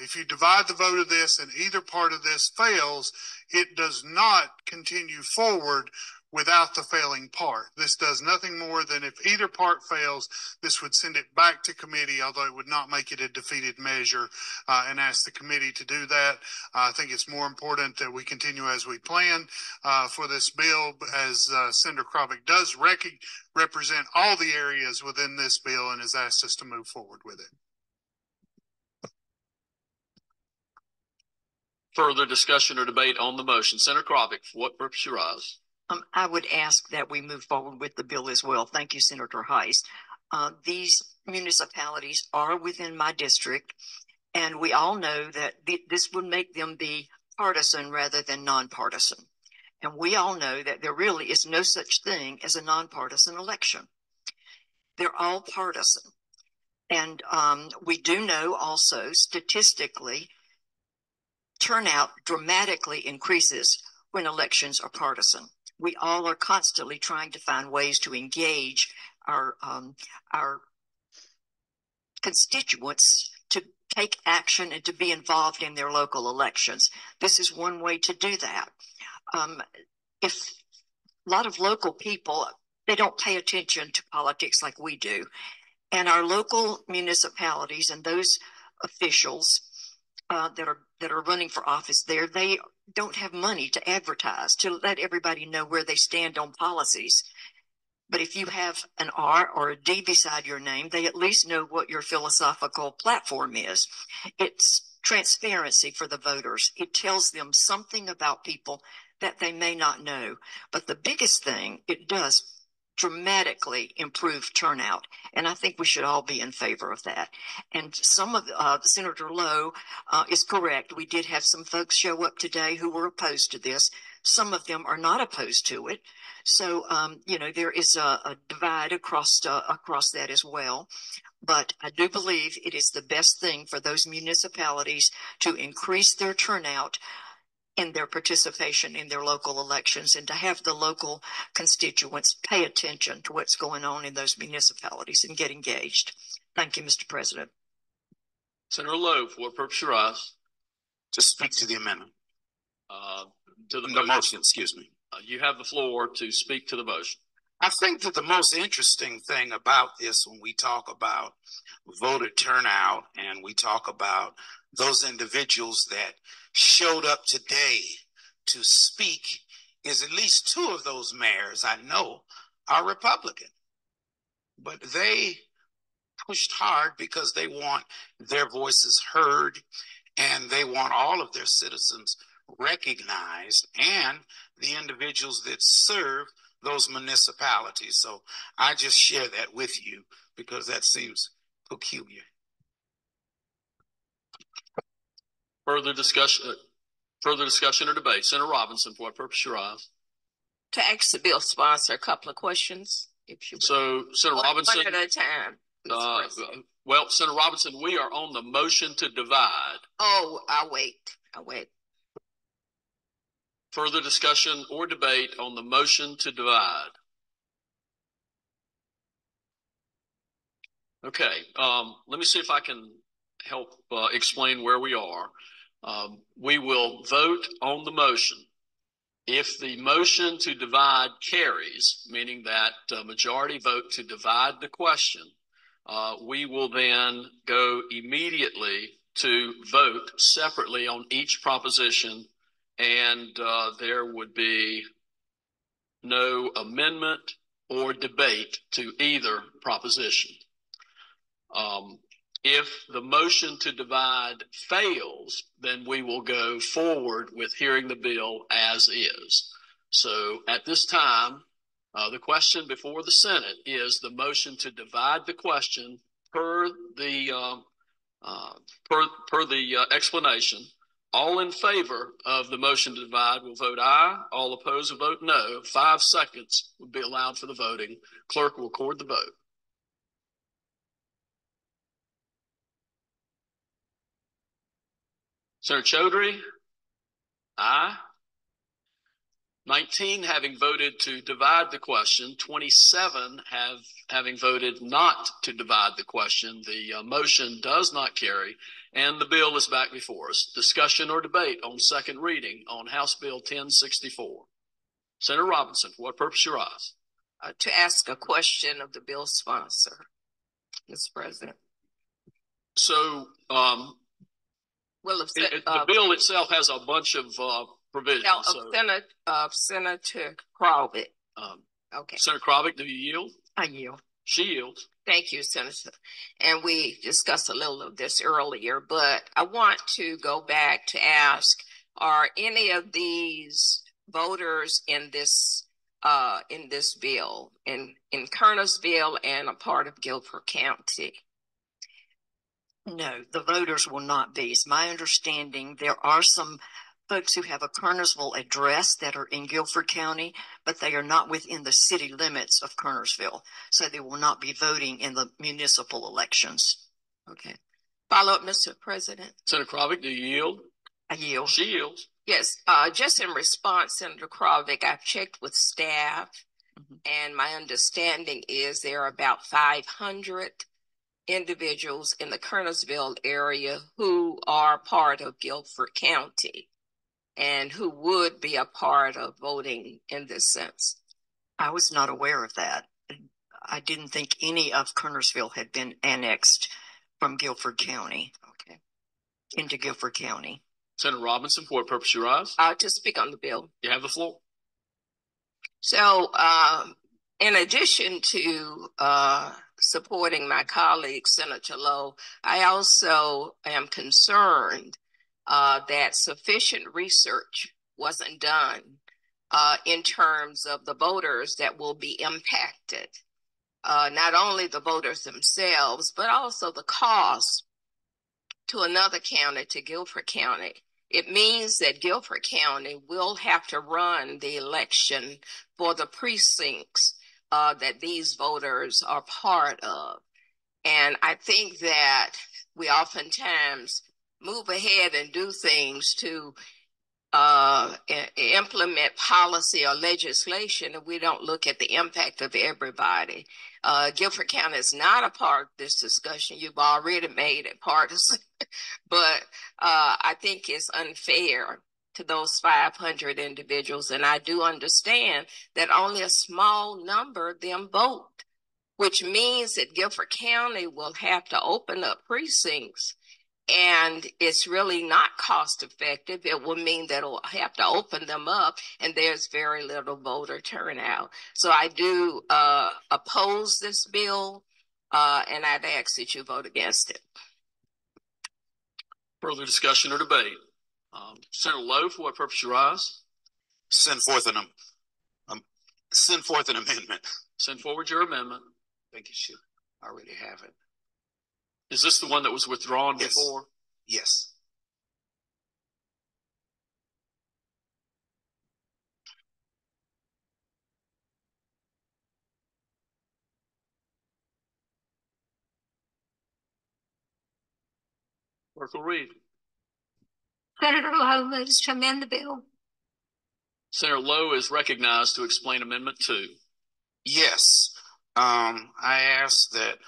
If you divide the vote of this and either part of this fails, it does not continue forward without the failing part. This does nothing more than, if either part fails, this would send it back to committee, although it would not make it a defeated measure, and ask the committee to do that. I think it's more important that we continue as we plan for this bill, as Senator Krobick does represent all the areas within this bill and has asked us to move forward with it. Further discussion or debate on the motion? Senator Krobick, for what purpose you rise? I would ask that we move forward with the bill as well. Thank you, Senator Heiss. These municipalities are within my district, and we all know that this would make them be partisan rather than nonpartisan. And we all know that there really is no such thing as a nonpartisan election. They're all partisan. And we do know also statistically, turnout dramatically increases when elections are partisan. We all are constantly trying to find ways to engage our constituents to take action and to be involved in their local elections. This is one way to do that. If a lot of local people, they don't pay attention to politics like we do. And our local municipalities and those officials that are running for office there, they don't have money to advertise, to let everybody know where they stand on policies. But if you have an R or a D beside your name, they at least know what your philosophical platform is. It's transparency for the voters. It tells them something about people that they may not know. But the biggest thing, it does dramatically improve turnout, and I think we should all be in favor of that. And some of Senator Lowe is correct. We did have some folks show up today who were opposed to this. Some of them are not opposed to it. So you know, there is a divide across that as well. But I do believe it is the best thing for those municipalities to increase their turnout in their participation in their local elections, and to have the local constituents pay attention to what's going on in those municipalities and get engaged. Thank you, Mr. President. Senator Lowe, for what purpose you rise? To speak to the amendment. To the motion, excuse me. You have the floor to speak to the motion. I think that the most interesting thing about this, when we talk about voter turnout and we talk about those individuals that showed up today to speak, is at least two of those mayors I know are Republican. But they pushed hard because they want their voices heard, and they want all of their citizens recognized, and the individuals that serve those municipalities. So I just share that with you because that seems peculiar. Further discussion or debate? Senator Robinson, for what purpose you rise? To ask the bill sponsor a couple of questions, if you will. So, Senator Robinson. One at a time. Well, Senator Robinson, we are on the motion to divide. Oh, I'll wait. Further discussion or debate on the motion to divide? Okay, let me see if I can help explain where we are. We will vote on the motion. If the motion to divide carries, meaning that a majority vote to divide the question, we will then go immediately to vote separately on each proposition, and there would be no amendment or debate to either proposition. If the motion to divide fails, then we will go forward with hearing the bill as is. So at this time, The question before the Senate is the motion to divide the question per the explanation. All in favor of the motion to divide will vote aye. All opposed will vote no. 5 seconds will be allowed for the voting. Clerk will record the vote. Senator Chaudhry, aye. 19 having voted to divide the question, 27 having voted not to divide the question. The motion does not carry, and the bill is back before us. Discussion or debate on second reading on House Bill 1064. Senator Robinson, for what purpose your eyes? To ask a question of the bill sponsor, Mr. President. So, the bill itself has a bunch of provisions. Now, Senator Krovic. Okay. Senator Krovic, do you yield? I yield. She yields. Thank you, Senator. And we discussed a little of this earlier, but I want to go back to ask, are any of these voters in this bill, in Kernersville and a part of Guilford County? No, the voters will not be. It's my understanding there are some folks who have a Kernersville address that are in Guilford County, but they are not within the city limits of Kernersville. So they will not be voting in the municipal elections. Okay. Follow up, Mr. President. Senator Krovic, do you yield? I yield. She yields. Yes. Just in response, Senator Krovic, I've checked with staff, and my understanding is there are about 500 individuals in the Kernersville area who are part of Guilford County and who would be a part of voting in this sense. I was not aware of that. I didn't think any of Kernersville had been annexed from Guilford County. Okay. Into Guilford County. Senator Robinson, for what purpose your eyes? To speak on the bill. You have the floor. So, in addition to supporting my colleague, Senator Lowe, I also am concerned that sufficient research wasn't done in terms of the voters that will be impacted, not only the voters themselves, but also the cost to another county, to Guilford County. It means that Guilford County will have to run the election for the precincts that these voters are part of. And I think that we oftentimes move ahead and do things to implement policy or legislation, and we don't look at the impact of everybody. Guilford County is not a part of this discussion. You've already made it partisan, but I think it's unfair to those 500 individuals. And I do understand that only a small number of them vote, which means that Guilford County will have to open up precincts. And it's really not cost effective. It will mean that it'll have to open them up, and there's very little voter turnout. So I do oppose this bill, and I'd ask that you vote against it. Further discussion or debate? Senator Lowe, for what purpose you rise? Send forth an amendment. Send forward your amendment. I think you should already have it. Is this the one that was withdrawn before? Yes. Clerk will read. Senator Lowe moves to amend the bill. Senator Lowe is recognized to explain Amendment 2. Yes. I ask that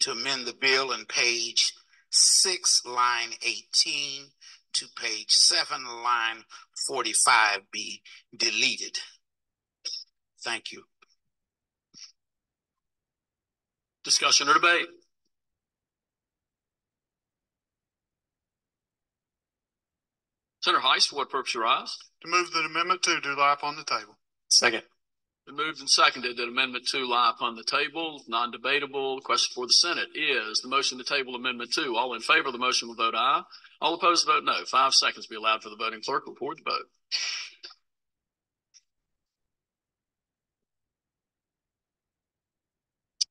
to amend the bill in page 6, line 18 to page 7, line 45 be deleted. Thank you. Discussion or debate? Senator Heiss, for what purpose you rise? To move that Amendment 2 do lie upon the table. Second. Been moved and seconded that Amendment 2 lie upon the table, non-debatable. The question for the Senate is the motion to table Amendment 2. All in favor of the motion will vote aye. All opposed vote no. 5 seconds be allowed for the voting. Clerk, record the vote.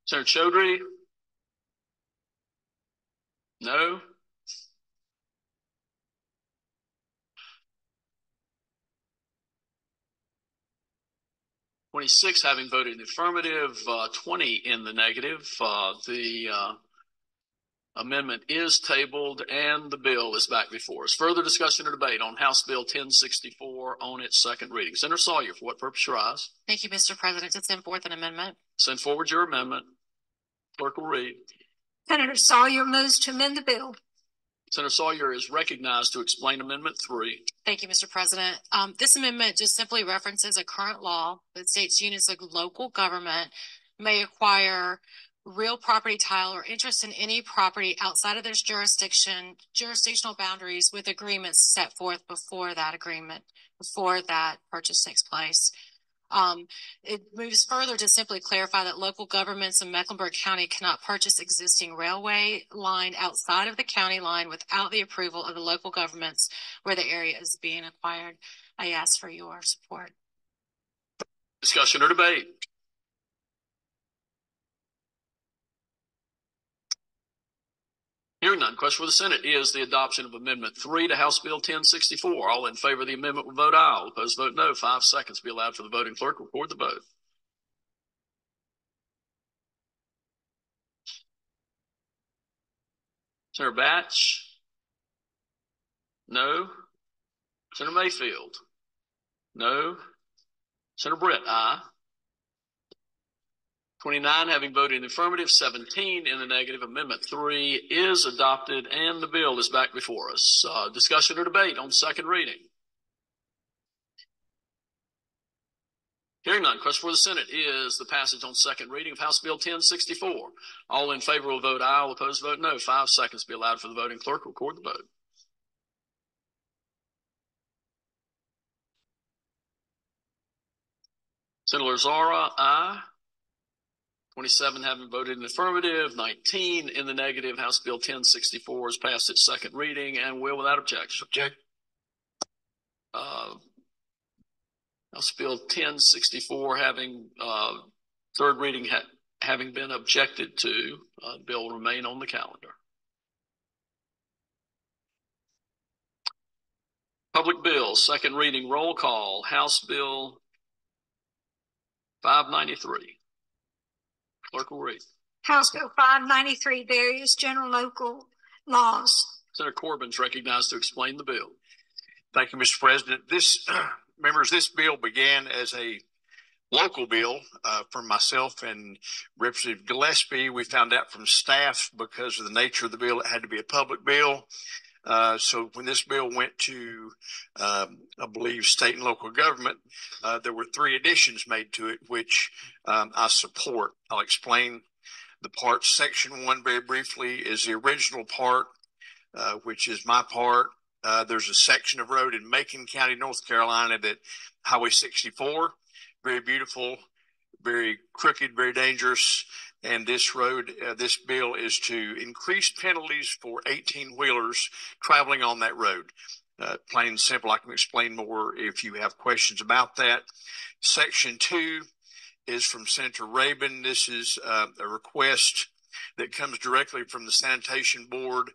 Senator Chaudhry? No. Twenty-six having voted in the affirmative, 20 in the negative. The amendment is tabled and the bill is back before us. Further discussion or debate on House Bill 1064 on its second reading. Senator Sawyer, for what purpose you rise? Thank you, Mr. President. To send forth an amendment. Send forward your amendment. Clerk will read. Senator Sawyer moves to amend the bill. Senator Sawyer is recognized to explain Amendment 3. Thank you, Mr. President. This amendment just simply references a current law that states units of local government may acquire real property, title, or interest in any property outside of their jurisdictional boundaries with agreements set forth before that purchase takes place. It moves further to simply clarify that local governments in Mecklenburg County cannot purchase existing railway line outside of the county line without the approval of the local governments where the area is being acquired. I ask for your support. Discussion or debate? Hearing none, question for the Senate is the adoption of Amendment 3 to House Bill 1064. All in favor of the amendment will vote aye. All opposed, vote no. 5 seconds be allowed for the voting clerk. Record the vote. Senator Batch? No. Senator Mayfield? No. Senator Britt? Aye. 29 having voted in the affirmative, 17 in the negative. Amendment 3 is adopted and the bill is back before us. Discussion or debate on second reading? Hearing none, question for the Senate is the passage on second reading of House Bill 1064. All in favor will vote aye, all opposed vote no. 5 seconds be allowed for the voting clerk. Record the vote. Senator Zara, aye. 27 having voted in the affirmative, 19 in the negative. House Bill 1064 has passed its second reading and will without objection. House Bill 1064 having third reading having been objected to, the bill will remain on the calendar. Public bills, second reading, roll call. House Bill 593. Clerk will read. House Bill 593, various general local laws. Senator Corbin's recognized to explain the bill. Thank you, Mr. President. This bill began as a local bill from myself and Representative Gillespie. We found out from staff because of the nature of the bill, it had to be a public bill. So when this bill went to, I believe, state and local government, there were 3 additions made to it, which I support. I'll explain the parts. Section 1 very briefly is the original part, which is my part. There's a section of road in Macon County, North Carolina, that Highway 64, very beautiful, very crooked, very dangerous. And this road, this bill is to increase penalties for 18-wheelers traveling on that road. Plain and simple, I can explain more if you have questions about that. Section 2 is from Senator Rabin. This is a request that comes directly from the Sanitation Board.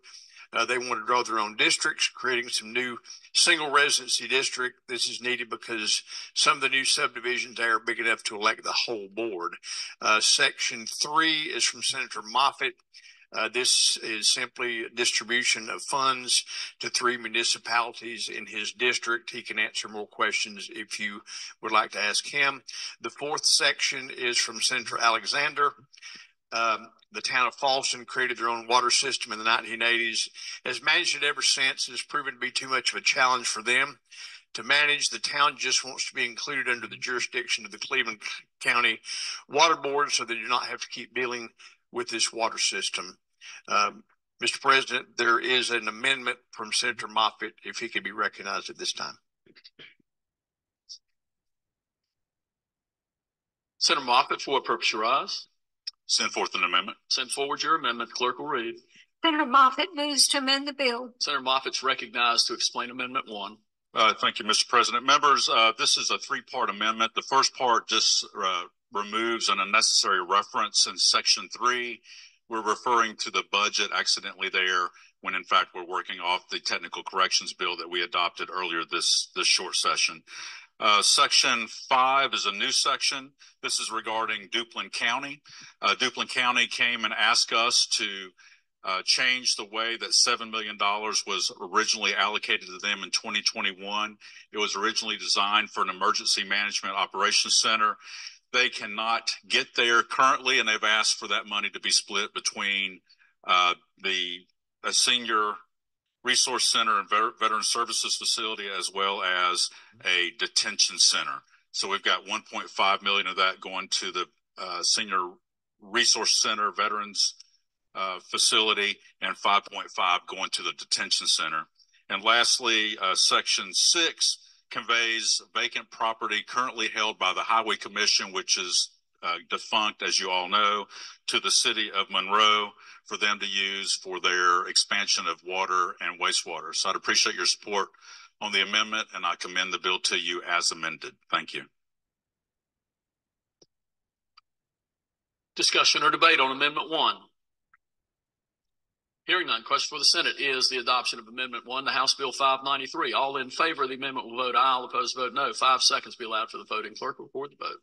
They want to draw their own districts, creating some new single residency district. This is needed because some of the new subdivisions there are big enough to elect the whole board. Section 3 is from Senator Moffitt. This is simply distribution of funds to 3 municipalities in his district. He can answer more questions if you would like to ask him. The 4th section is from Senator Alexander. The town of Falston created their own water system in the 1980s, has managed it ever since. It has proven to be too much of a challenge for them to manage. The town just wants to be included under the jurisdiction of the Cleveland County Water Board so they do not have to keep dealing with this water system. Mr. President, there is an amendment from Senator Moffitt, if he could be recognized at this time. Senator Moffitt, for what purpose you rise? Send forth an amendment. Send forward your amendment. Clerk will read. Senator Moffitt moves to amend the bill. Senator Moffitt's recognized to explain Amendment 1. Thank you, Mr. President. Members, this is a 3-part amendment. The first part just removes an unnecessary reference in Section 3. We're referring to the budget accidentally there, when in fact we're working off the technical corrections bill that we adopted earlier this short session. Section 5 is a new section. This is regarding Duplin County. Duplin County came and asked us to change the way that $7 million was originally allocated to them in 2021. It was originally designed for an emergency management operations center. They cannot get there currently, and they've asked for that money to be split between a senior resource center and veteran services facility, as well as a detention center. So we've got 1.5 million of that going to the senior resource center veterans facility, and 5.5 going to the detention center. And lastly, Section 6 conveys vacant property currently held by the Highway Commission, which is defunct, as you all know, to the city of Monroe for them to use for their expansion of water and wastewater. So I'd appreciate your support on the amendment, and I commend the bill to you as amended. Thank you. Discussion or debate on Amendment 1? Hearing none, question for the Senate is the adoption of Amendment 1 to House Bill 593. All in favor of the amendment will vote aye. All opposed, vote no. 5 seconds be allowed for the voting clerk to record the vote.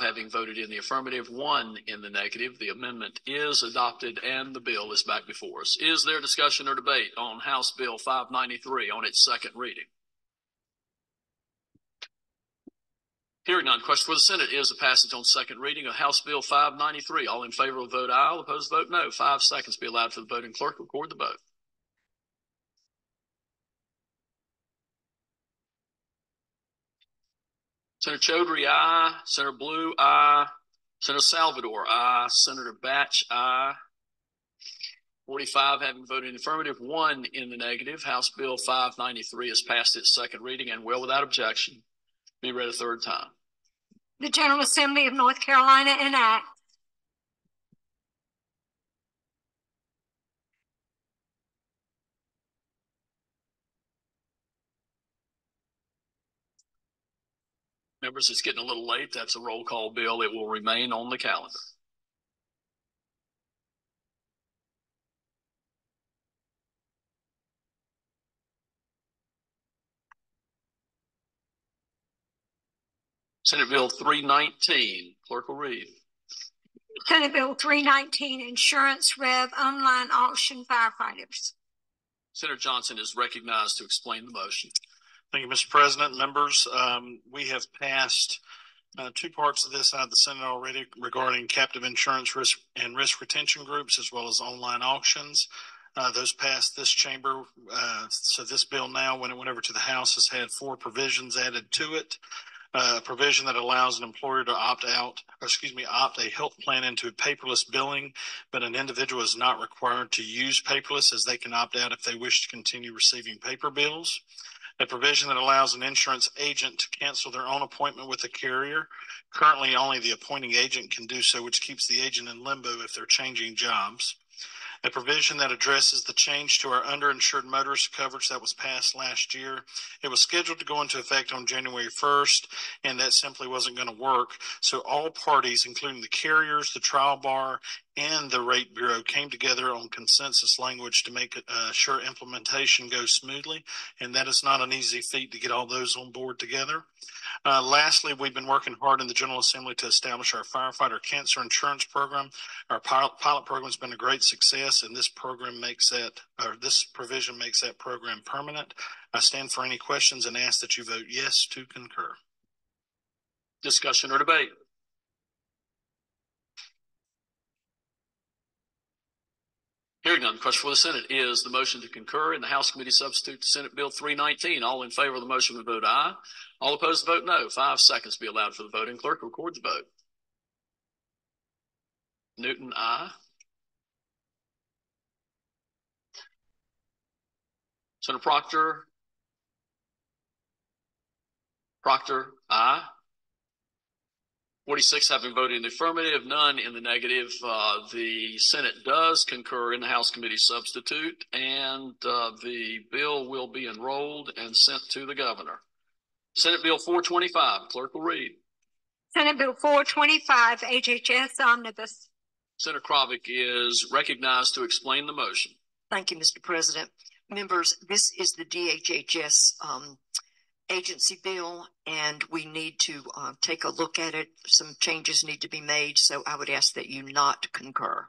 Having voted in the affirmative, 1 in the negative. The amendment is adopted and the bill is back before us. Is there discussion or debate on House Bill 593 on its second reading? Hearing none, question for the Senate is the passage on second reading of House Bill 593. All in favor will vote aye. All opposed vote no. 5 seconds be allowed for the voting clerk to record the vote. Senator Chaudhry, aye. Senator Blue, aye. Senator Salvador, aye. Senator Batch, aye. 45 having voted in the affirmative, 1 in the negative. House Bill 593 has passed its second reading and will, without objection, be read a third time. The General Assembly of North Carolina enacts. Members, it's getting a little late. That's a roll call bill. It will remain on the calendar. Senate Bill 319. Clerk will read. Senate Bill 319, Insurance Rev Online Auction Firefighters. Senator Johnson is recognized to explain the motion. Thank you, Mr. President. Members, we have passed two parts of this out of the Senate already regarding captive insurance risk and risk retention groups, as well as online auctions. Those passed this chamber. So this bill now, when it went over to the House, has had 4 provisions added to it. A provision that allows an employer to opt a health plan into paperless billing, but an individual is not required to use paperless, as they can opt out if they wish to continue receiving paper bills. A provision that allows an insurance agent to cancel their own appointment with a carrier. Currently, only the appointing agent can do so, which keeps the agent in limbo if they're changing jobs. A provision that addresses the change to our underinsured motorist coverage that was passed last year. It was scheduled to go into effect on January 1st, and that simply wasn't going to work. So all parties, including the carriers, the trial bar, and the Rate Bureau, came together on consensus language to make sure implementation goes smoothly, and that is not an easy feat to get all those on board together. Lastly, we've been working hard in the General Assembly to establish our firefighter cancer insurance program. Our pilot program has been a great success, and this provision makes that program permanent. I stand for any questions and ask that you vote yes to concur. Discussion or debate? Hearing none, the question for the Senate is the motion to concur in the House Committee substitute to Senate Bill 319. All in favor of the motion would vote aye. All opposed vote no. 5 seconds be allowed for the voting clerk to record the vote. Newton, aye. Senator Proctor. Proctor, aye. 46 having voted in the affirmative, none in the negative. The Senate does concur in the House Committee substitute, and the bill will be enrolled and sent to the governor. Senate Bill 425, clerk will read. Senate Bill 425, HHS Omnibus. Senator Krovic is recognized to explain the motion. Thank you, Mr. President. Members, this is the DHHS agency bill, and we need to take a look at it. Some changes need to be made, so I would ask that you not concur.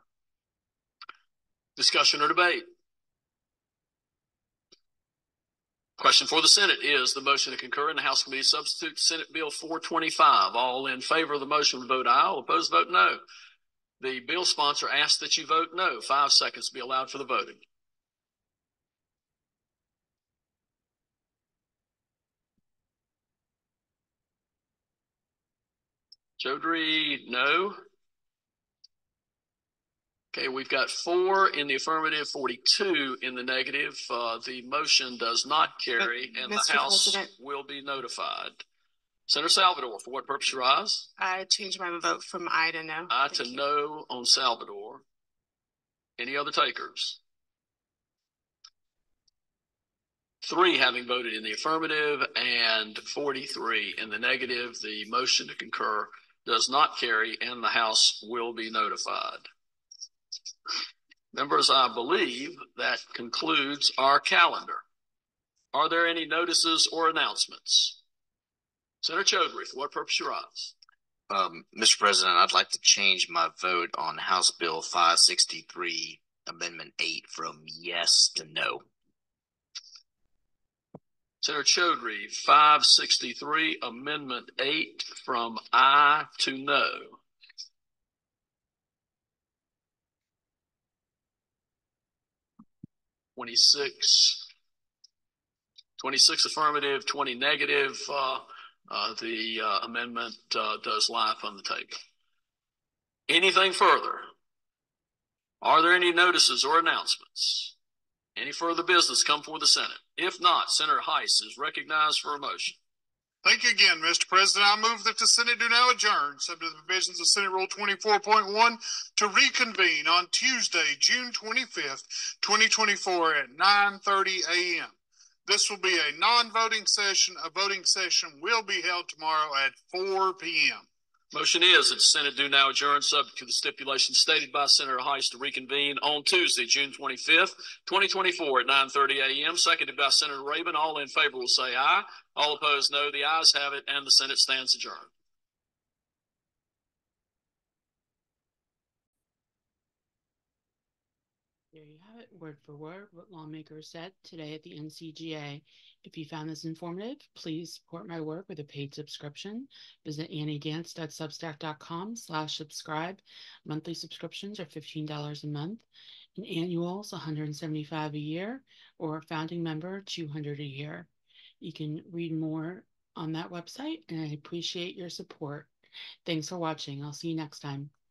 Discussion or debate? Question for the Senate is the motion to concur in the House Committee substitute Senate Bill 425. All in favor of the motion vote aye. All opposed vote no. The bill sponsor asks that you vote no. 5 seconds be allowed for the voting. Chaudhry, no. Okay, we've got 4 in the affirmative, 42 in the negative. The motion does not carry, and Mr. the House President, will be notified. Senator Salvador, for what purpose you rise? I change my vote from aye to no. Aye to no on Salvador. Any other takers? 3 having voted in the affirmative and 43 in the negative. The motion to concur does not carry, and the House will be notified. Members, I believe that concludes our calendar. Are there any notices or announcements? Senator Chaudhry, for what purpose you rise? Mr. President, I'd like to change my vote on House Bill 563, Amendment 8, from yes to no. Senator Chaudhry, 563, Amendment 8, from aye to no. Twenty-six affirmative, 20 negative. The amendment does lie upon the table. Anything further? Are there any notices or announcements? Any further business come before the Senate? If not, Senator Heiss is recognized for a motion. Thank you again, Mr. President. I move that the Senate do now adjourn, subject to the provisions of Senate Rule 24.1, to reconvene on Tuesday, June 25th, 2024 at 9:30 a.m. This will be a non-voting session. A voting session will be held tomorrow at 4 p.m. Motion is that the Senate do now adjourn subject to the stipulations stated by Senator Heiss to reconvene on Tuesday, June 25th, 2024 at 9:30 a.m. Seconded by Senator Rabin. All in favor will say aye. All opposed, no. The ayes have it, and the Senate stands adjourned. There you have it, word for word, what lawmakers said today at the NCGA. If you found this informative, please support my work with a paid subscription. Visit anniedance.substack.com/subscribe. Monthly subscriptions are $15 a month, and annuals $175 a year, or founding member $200 a year. You can read more on that website, and I appreciate your support. Thanks for watching. I'll see you next time.